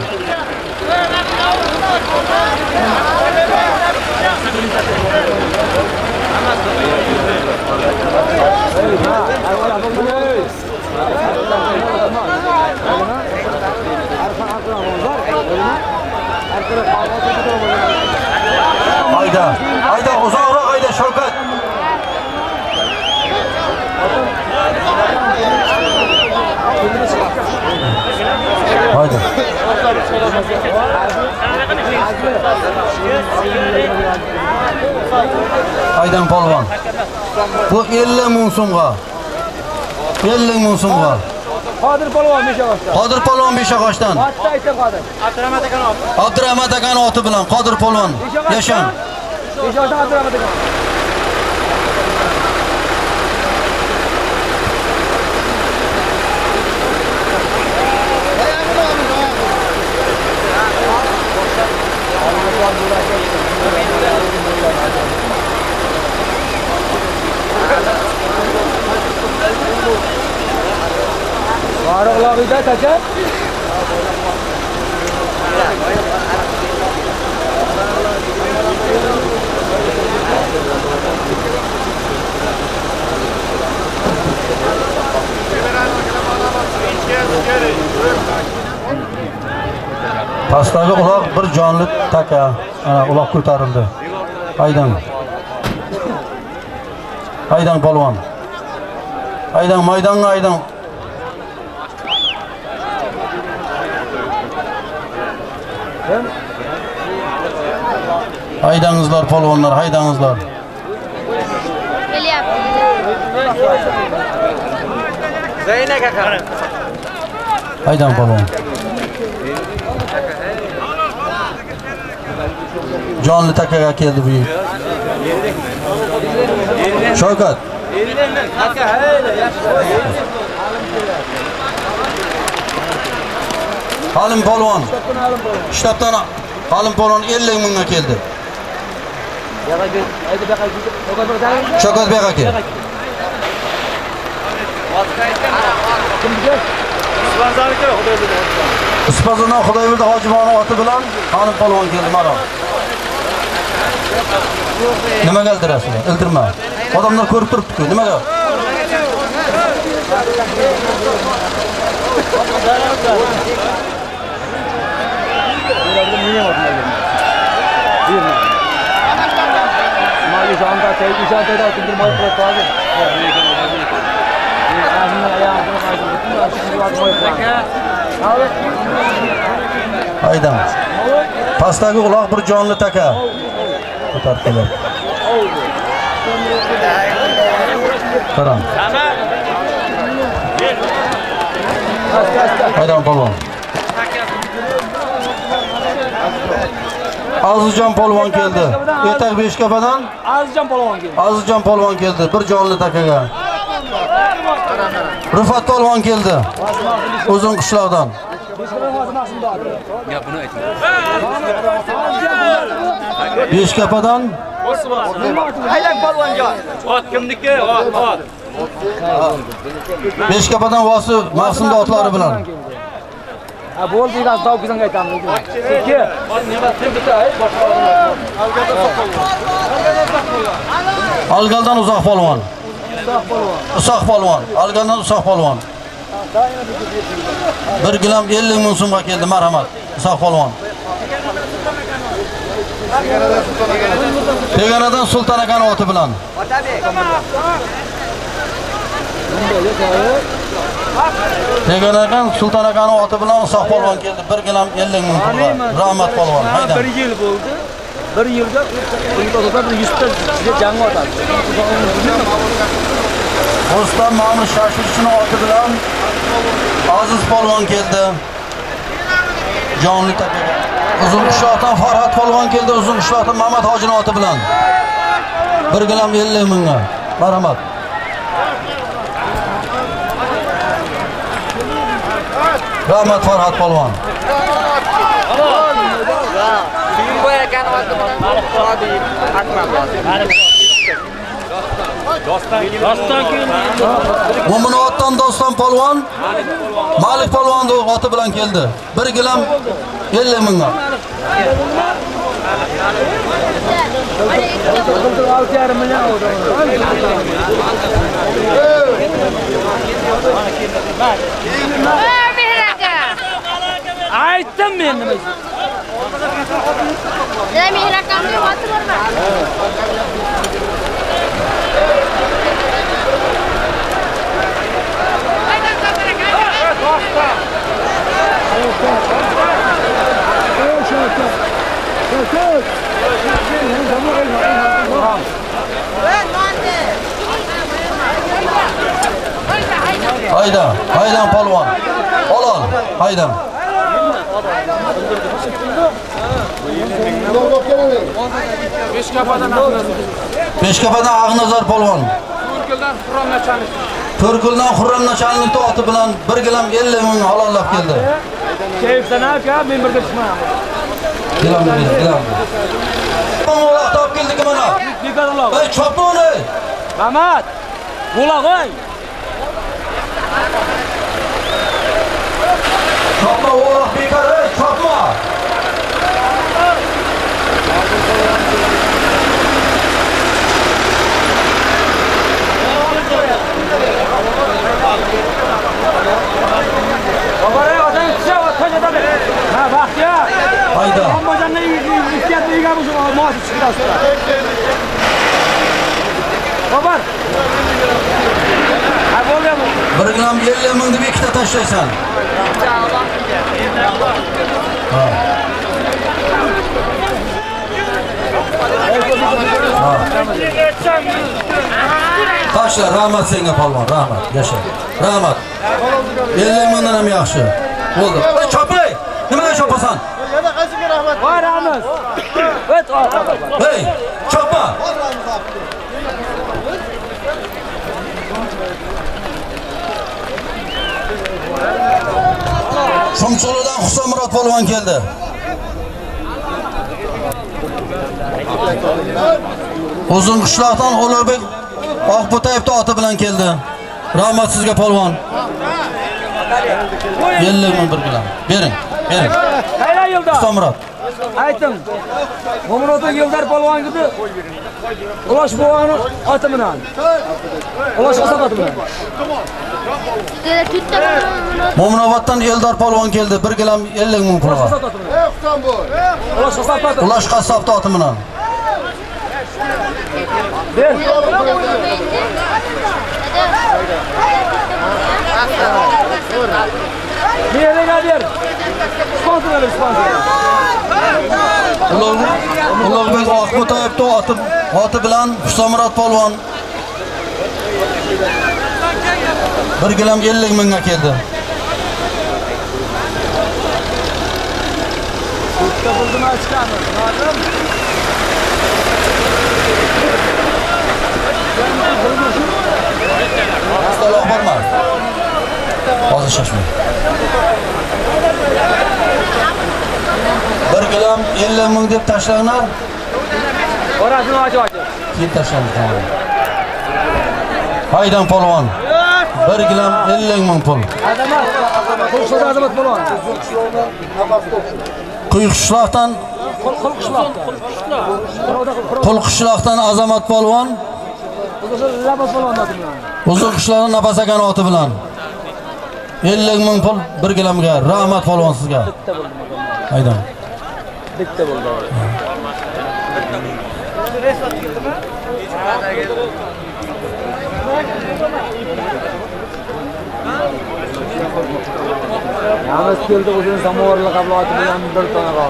Hayda. Hayda uzoqroq hayda Shavkat. Haydi. Haydan polvon. Bu 50 ming so'mga. 50 ming so'mga. Qodir polvon Beshog'ochdan. Qodir polvon Beshog'ochdan. Abdurahmat akan oti bilan Qodir polvon yashan. Beshog'ochdan Abdurahmat akan. Barıqlağıda taca. Pastagı ulaq bir canlı taka. Ulaq kurtarıldı. Aydan. Aydan polvon. Aydan maydanga aydan. Haydanızlar polvonlar, haydanızlar. Haydan polvon. Canlı takaga geldi büyük. Shavkat. Halim polvon. Shtabdan Halim polvon 50 mingga keldi. Shavkat bey aka. Ispazondan Xudoyberdi Hojiboni oti bilan Halim polvon keldi marom. Nimaga ildirasiz? Ildirma. Odamlar ko'rib turibdi-ku. Nimaga? Haydan. Pastagi uloq bir jonli taka. Ko'tardilar. Qaram. Haydan polvon. Azizjon polvon keldi. Ertak Beshkapadan Azizjon polvon keldi. Azizjon polvon keldi. Bir jonli takaga. Rufat polvon keldi. Uzun qishloqdan. Ya buni aytma. Beshkapadan Haylak polvonjon. Ot kimniki? Ot. Beshkapadan vosi mavsumda otlari bilan. Ha bo'ldi, biraz daha güzel aytamiz. Ki, Algaldan uzoq polvon. Uzoq polvon. Algaldan uzoq polvon. Bir gilam 50 ming so'mga keldi, marhamat. Uzoq polvon. Teganadan Sultan Akan oti bilan. Teganakan Sultan Akan'ın atı bilan sağ polvon geldi. Bir gilam 50 ming so'mga. Rahmat polvon. Bir yıl oldu. Bir yılda 100 ta jangga otadi. Rustam Mamush Shashirchini atı bilan Aziz polvon geldi. Jonli taka. Uzun qishloqdan Farhat polvon geldi. Uzun qishloqdan Mamat Hojining atı bilan. Bir gilam 50 mingga. Marhamat. Rahmat Farhat polvon. Muminoboddan Doston polvon Malik polvonning oti bilan keldi. 1 gilam 50 mingga. Aytdim men nima. Demak, raqamni o'tirma. Hayda, haydan polvon. Olol, haydan. Beshkapadan Ag'nazor polvon. To'rkuldan Xurram nachalnik oti bilan 1 gilam 50 ming halollab keldi. Keyfdan aka, men birga chiqman. Gilam, gilam. O'loq topib keldik mana. Ey choponi. Mamat, o'loqing. Chopma o'loq bekor, ey chopma. Hayda. Bir gram 50 ming deb ikkita tashlaysan. Taşla, rahmat senga polvon, rahmat, yaşa. Rahmat. 50 mingdan ham yaxshi. Bo'ldi. Ey chopay, nimaga chopasan? Yana qaysiga rahmat? Voy rahmat. Vet orqaga. Ey, chopa. Shomsoludan Husanmurod polvon keldi. Uzun qishloqdan O'larbek Oqbo'tayevning oti bilan keldi. Rahmat sizga polvon. 50 ming bir bilan. Bering, bering. Qaylar yo'lda? Husanmurod. Aytdim. Muminobod Yo'ldar polvon keldi. Ulosh bo'g'oni oti bilan. Ulosh asabati bilan. Muminoboddan Eldor polvon keldi. 1 gilam 50 ming pulga. Ulosh qassobning oti bilan. Beraver. Ulug'bek Oqbo'tayevning oti bilan Husanmurod polvon 1 gilam 50 mingga keldi. Kabuldum açkanım. Vardım. Hastalık var mı? Fazla şaşmıyor. 1 kilogram 50 ming deb tashlanglar. Orasini ochib. Kiyib tashlanglar. Haydan polvon. 1 kilogram 50 ming pul. Adamat, qo'shlar adamat polvon. Quyuqishloqdan Qulqishloqdan Azamat polvon. Uzun qishloqdan Nafasakan oti bilan. 50 ming pul 1 kilogramga. Rahmat polvon sizga. Haydan. Bitti buldu orada. Yalnız geldi uzun zamanlarla kablo atmayan bir tane var.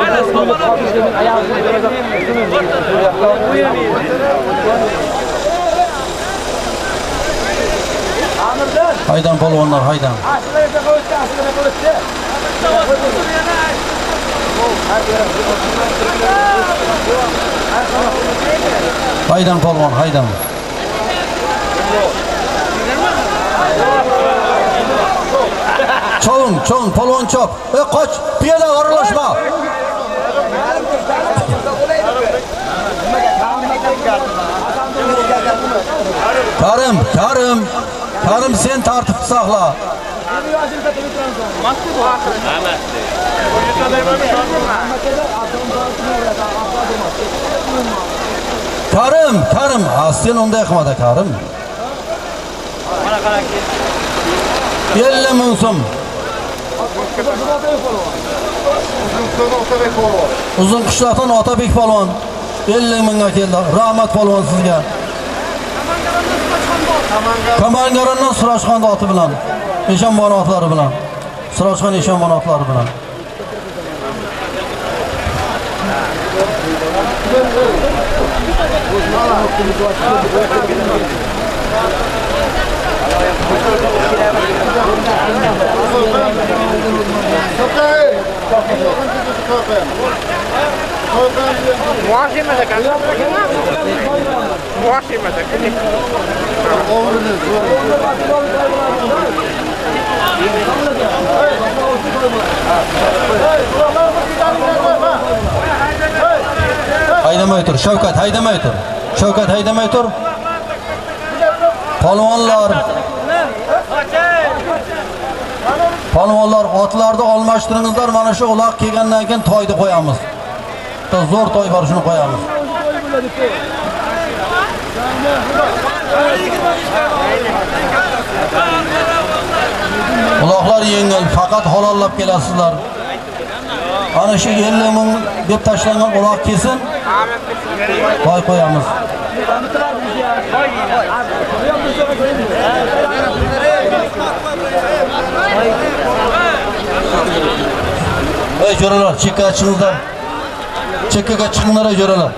Aynen sobalar. Haydan polvonlar, haydan. Haydan polvon, haydan. Çalın, çalın, polvon çap. Kaç, piyada arılaşma. Karım, karım, karım sen tartıp sağla. Karım, karım, sen onda yakmadı karım. 50 ming so'm. Uzun qishloqdan Otabek polvon 50 mingga keldi. Rahmat polvon sizga. Kamangarondan Sirojxon oti bilan, Eshonbon otlari bilan. Sirojxon Eshonbon otlari bilan. Haydamay tur, Shavkat haydamay tur, Shavkat haydamay tur. Polvonlar, polvonlar otlarni almashtiringizlar, mana shu uloq kelgandan keyin toyni qo'yamiz. Bitta zo'r toy bor, shuni qo'yamiz. Uloqlar yengil, faqat halollab kelasizlar. Ana shu 50 ming deb tashlangan uloq kelsin. Toy qo'yamiz. Ey jo'ralar, chekka chiqinglar. Chekkaga chiqinglar ey jo'ralar.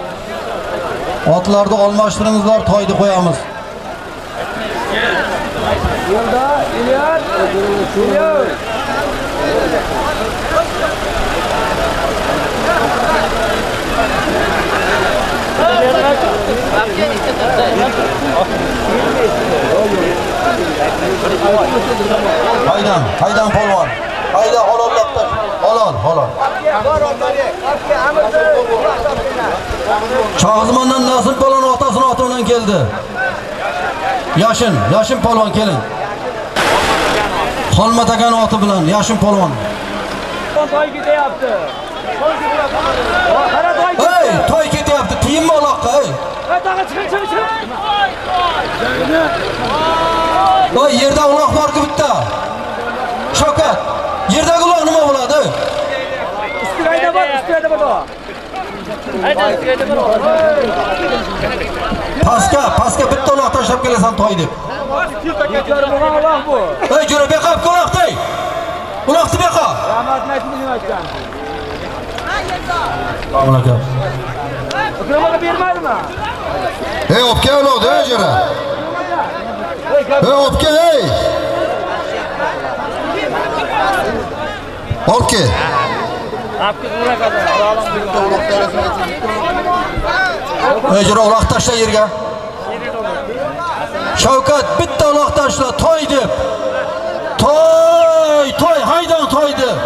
Otlarni almashtiringizlar, toyni qo'yamiz. Yo'lda Ilyas, Ilyas. Haydan, haydan polvon. Hayda halollab tash. Halol, halol. Chog'izmondan Nasim polvon otasini otidan keldi. Yashin, Yashin polvon keling. Xolmatakan oti bilan Yashin polvon. Toy ketyapti. Hey, toy ketyapti. Tiyinmi aloqqa, ey? Qaytaga chiqing, chiqing, chiqing. Toy yerda uloq bor-ku bitta. Shavkat, yerdagi uloq nima bo'ladi? Ustiga bor, ustiga bor. Pastga, pastga bitta uloq tashlab kelasan toy deb. Ey, jura beqab uloqday. Uloqni beqab. Rahmatni aytmagin aytgan. Mana aka. Uloqni bermadimmi? Hey opke lo döjera. Hey opke hey. Opke. Öjera uloq tashla yerga. Shavkat bitta uloq tashla toy deb. Toy toy haydan toy deb.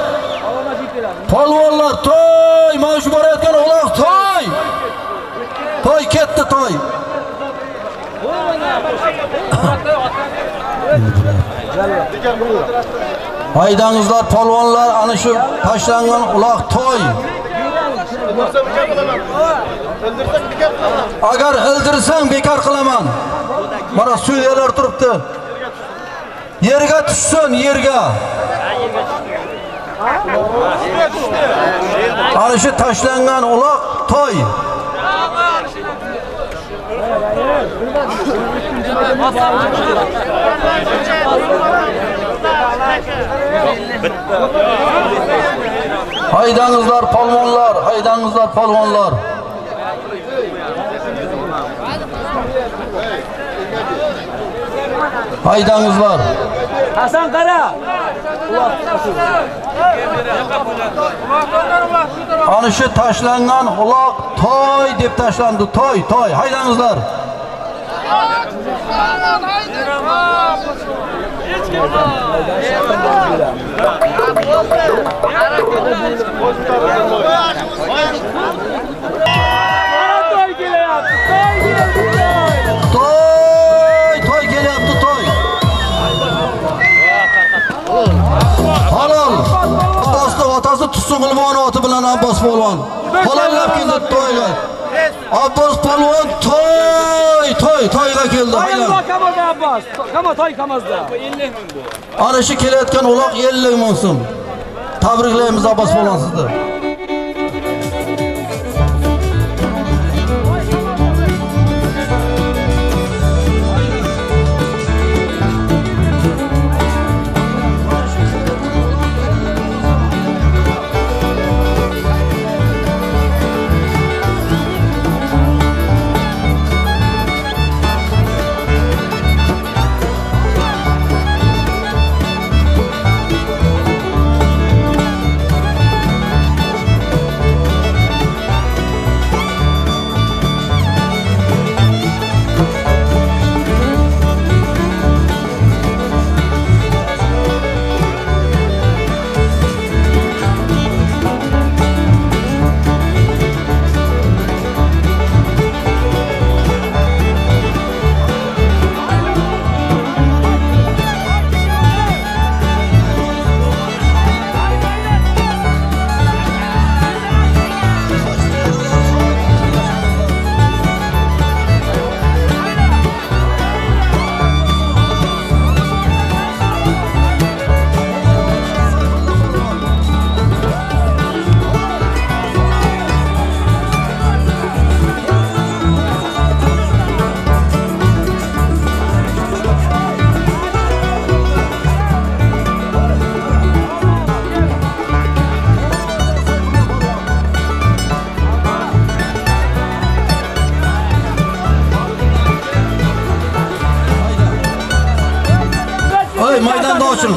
Polvonlar toy mana shu borayotgan uloq toy. Toy ketdi toy. Haydanızlar, polvonlar ana shu tashlangan uloq toy. Agar ildirsang bekor qilaman. Mana suriyalar turibdi. Yerga tushsin, yerga. Ana shu tashlangan uloq toy. Haydanızlar, polvonlar, haydanızlar, polvonlar. Haydanızlar. Hasan Kara. Ana şu taşlangan uloq toy deb taşlandı, toy, toy. Haydanızlar. Toy, toy geliyordu, toy. Halol, atası, atası tutsun ılmanı atı bilen Abbas polvon. Halallab keldi toylar. Abbas polvon toy, toy, toyga keldi. Hayla. Kamazda Abbas, kama toy kamazda. Ana shu kelayotgan uloq 50 ming so'm. Tabriklaymiz Abbas polvon sizni.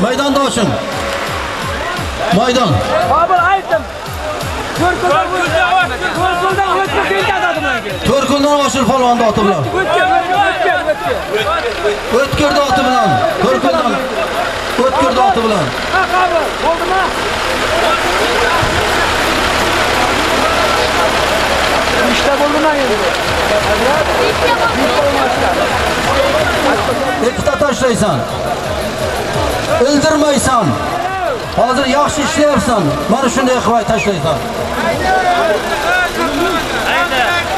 Maydanda olsun. Maydan. Abi aytdım. Türkülden olsun polvonda oti bilan. O'tkirda oti bilan. Türkülden. O'tkirda oti bilan. Bo'ldimi? İşte bo'ldimi endi? Ikkita tashlaysan. Ildirmaysan. Hozir yaxshi ishlayapsan. Mana shunday qilib tashlaysan.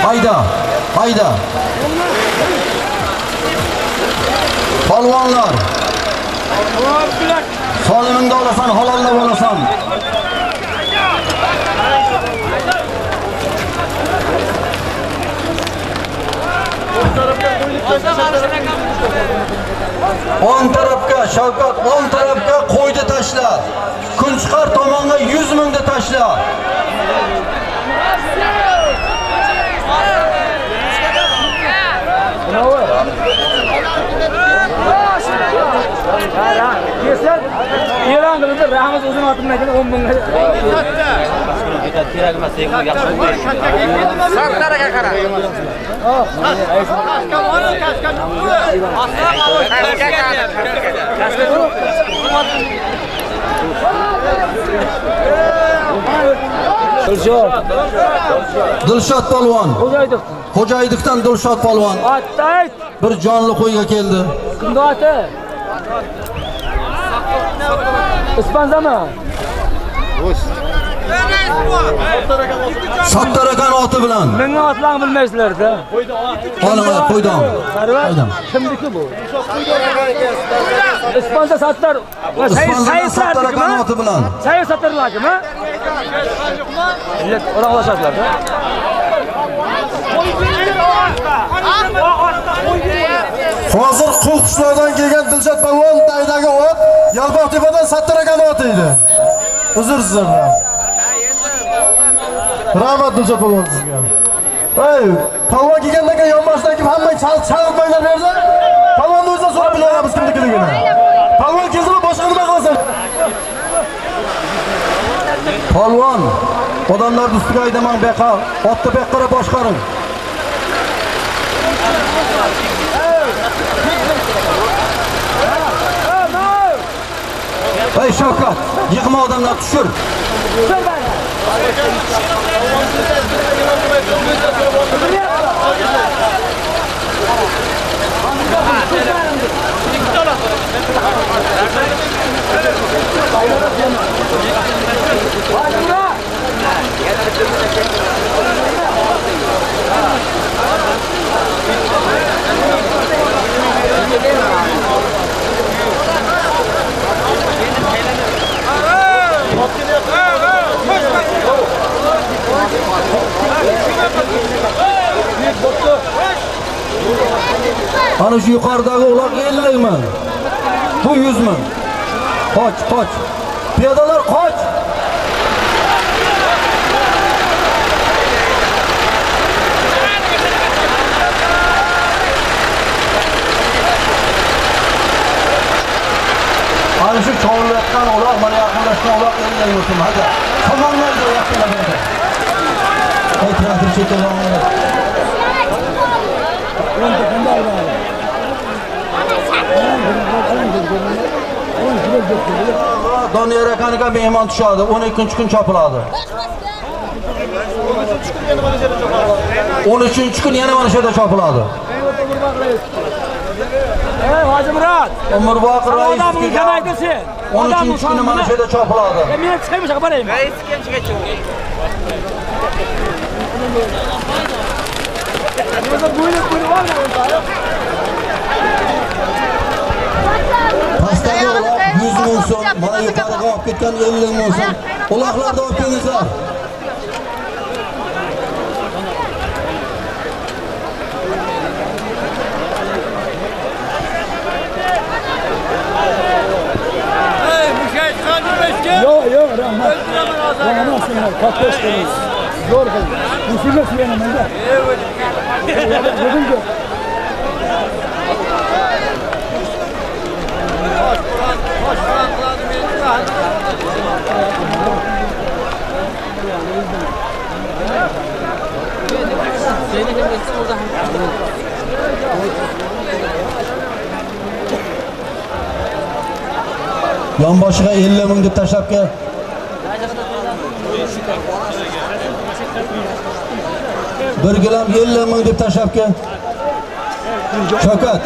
Hayda. Hayda. Polvonlar. Solimingni olasan, halollab olasan. On tarafga Shavkat, on tarafga qo'ydi tashla. Kunchiqar tomonga 100 mingni tashla. o zaman atılmayacak 10 bin lira. Sattara kadar. Dilshod polvon. Xo'jayidiqdan Dilshod polvon. Bir jonli qo'yga keldi. Kimda oti? Ispanzama. Sattarakan oti bilan. Menga otlarni bilmaysizlar-da. Qo'ydan, qo'ydan. Qo'ydan. Kimniki bu? Ispanza sattar va sayyislardan oti bilan. Sayyis sattarlarmi? Millet oraqlaşadlar-da. Hozir qo'qishlardan kelgan Dilshod polvon taydagi ot Yalpoq tepadan Sattarakan oti edi. Uzrsizlar. Rahmat Dilshod polvon sizga. Ey, polvon kelgandan keyin yonboshidan kim hamma chaqirmaylar berdi? Polvonni o'zidan so'rab bilamiz kimligini. Polvon keldimi, boshqa nima qilsin? Polvon, odamlarni ustiga aydaman beqa, otni beqqara boshqaring. Ey Shavkat, yig'ma odamlar tushir. Ana şu yukarıdaki ular 50 mi? Bu 100 mi? Kaç, kaç. Piyadalar kaç. Ana şu çoğunluktan ular, bana yakınlaştıran ular 50 mi? Hadi. Samanlar da yakınlar beni. Hadi traktör çekelim. Doniyor akaniga mehmon tushadi, 12-chi kun chopiladi. 13-chi kun yana mana shu yerda chopiladi. Ey Hoji Murod, Umurboqir rais keladi sen. 13-chi kun mana shu yerda chopiladi. Men chiqaymi, shaqqa boraymi? Rais kimchiga chiqdi? Pastagi uloq 100 ming so'm, mana yuqoriga olib ketgan 50 ming so'm. Uloqlarni olib kelingizlar. Ey, mushak qandirmishki? Yo'q, yo'q, rahmat. Rahmat senga, qattiq qo'ying. Zo'r qildi. Musibat yana menda. Yan başına 50 ming deb tashlab kel. Bir gilam 50 ming deb tashlab kel. Shavkat.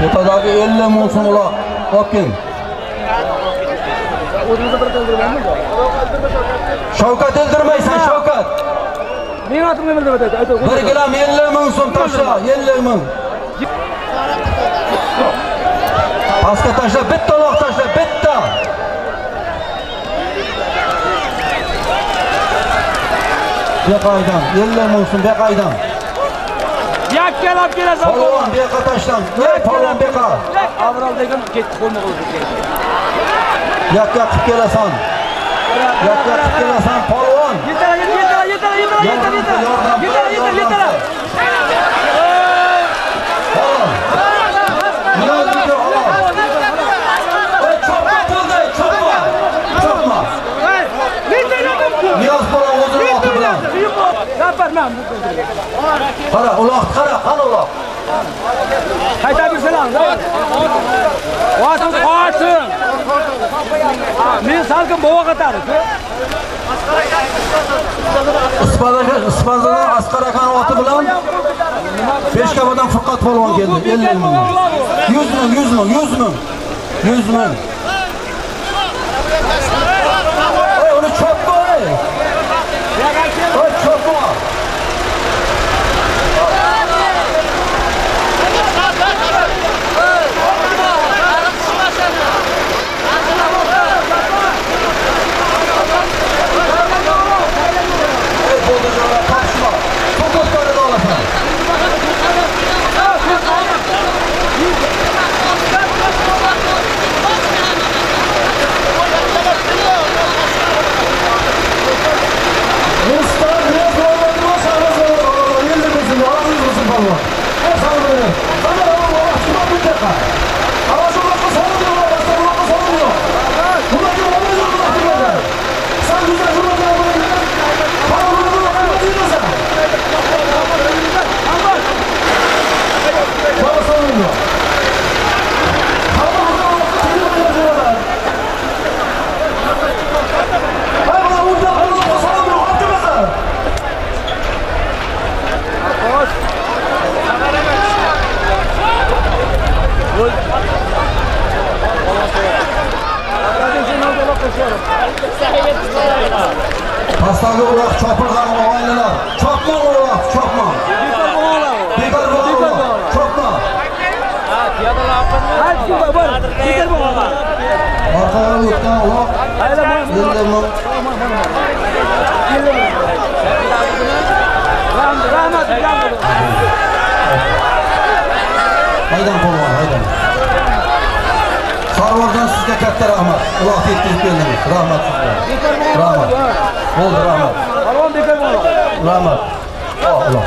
Tepadaki 50 ming'ni uloq olib. Shavkat eldirmaysan Shavkat. Men aytmayman deb aytadi. 1 gilam 50 ming so'm tashla, 50 ming. Pastga tashla, bitta uloq tashla, bitta. Bekaydan, yellem olsun Bekaydan. Yakkalab kelasan polvon. Beka tashlan. Ey polvon Beka. Avral degan ketdi qo'ymoq o'zi ketdi. Yakka qilib kelasan. Yakka qilib kelasan polvon. Yetar. Qara uloq, qara uloq. Qayta bersalar. Vaqtim qo'ysin. Men salqin bo'g'a qatardim. Ispanzadan Asqar akan oti bilan Peshkobodan Furqat polvon keldi. 50 ming. 100 ming. Ey uni choppa. Ey choppa. Pastagi uloq chopilgan o'g'aylar. Chopmang uloq, chopmang. Bekor bo'g'alar. Chopma. Ha, piyodalar oqinni. Ha, shunday bo'l. Bekor bo'g'alar. Orqaga o'tgan uloq. Haydan polvon. Sarvardan sizga katta rahmat. Uloq yetkazib keldingiz. Rahmat sizga. Rahmat. Oldu rahmat. Alvan bekar bana. Rahmat. Allah.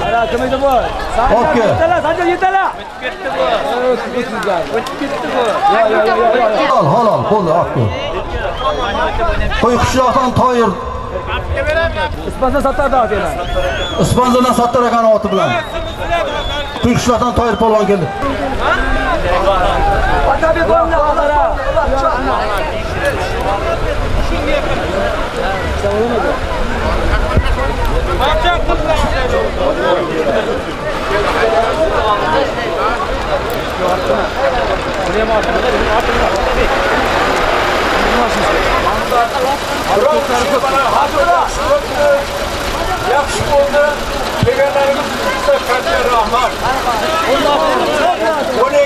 Hala kime de bu? Okey. Sadece yeterli. Bitti bu. Ya. Halal. Oldu. Okey. Koy kışlaktan tayır. Ispanzadan sattar akan otu bilan. Koy kışlaktan tayır polvan geldi. Atabi koyun da alara. Yaxşı oldu. Peygamberimiz rahmat.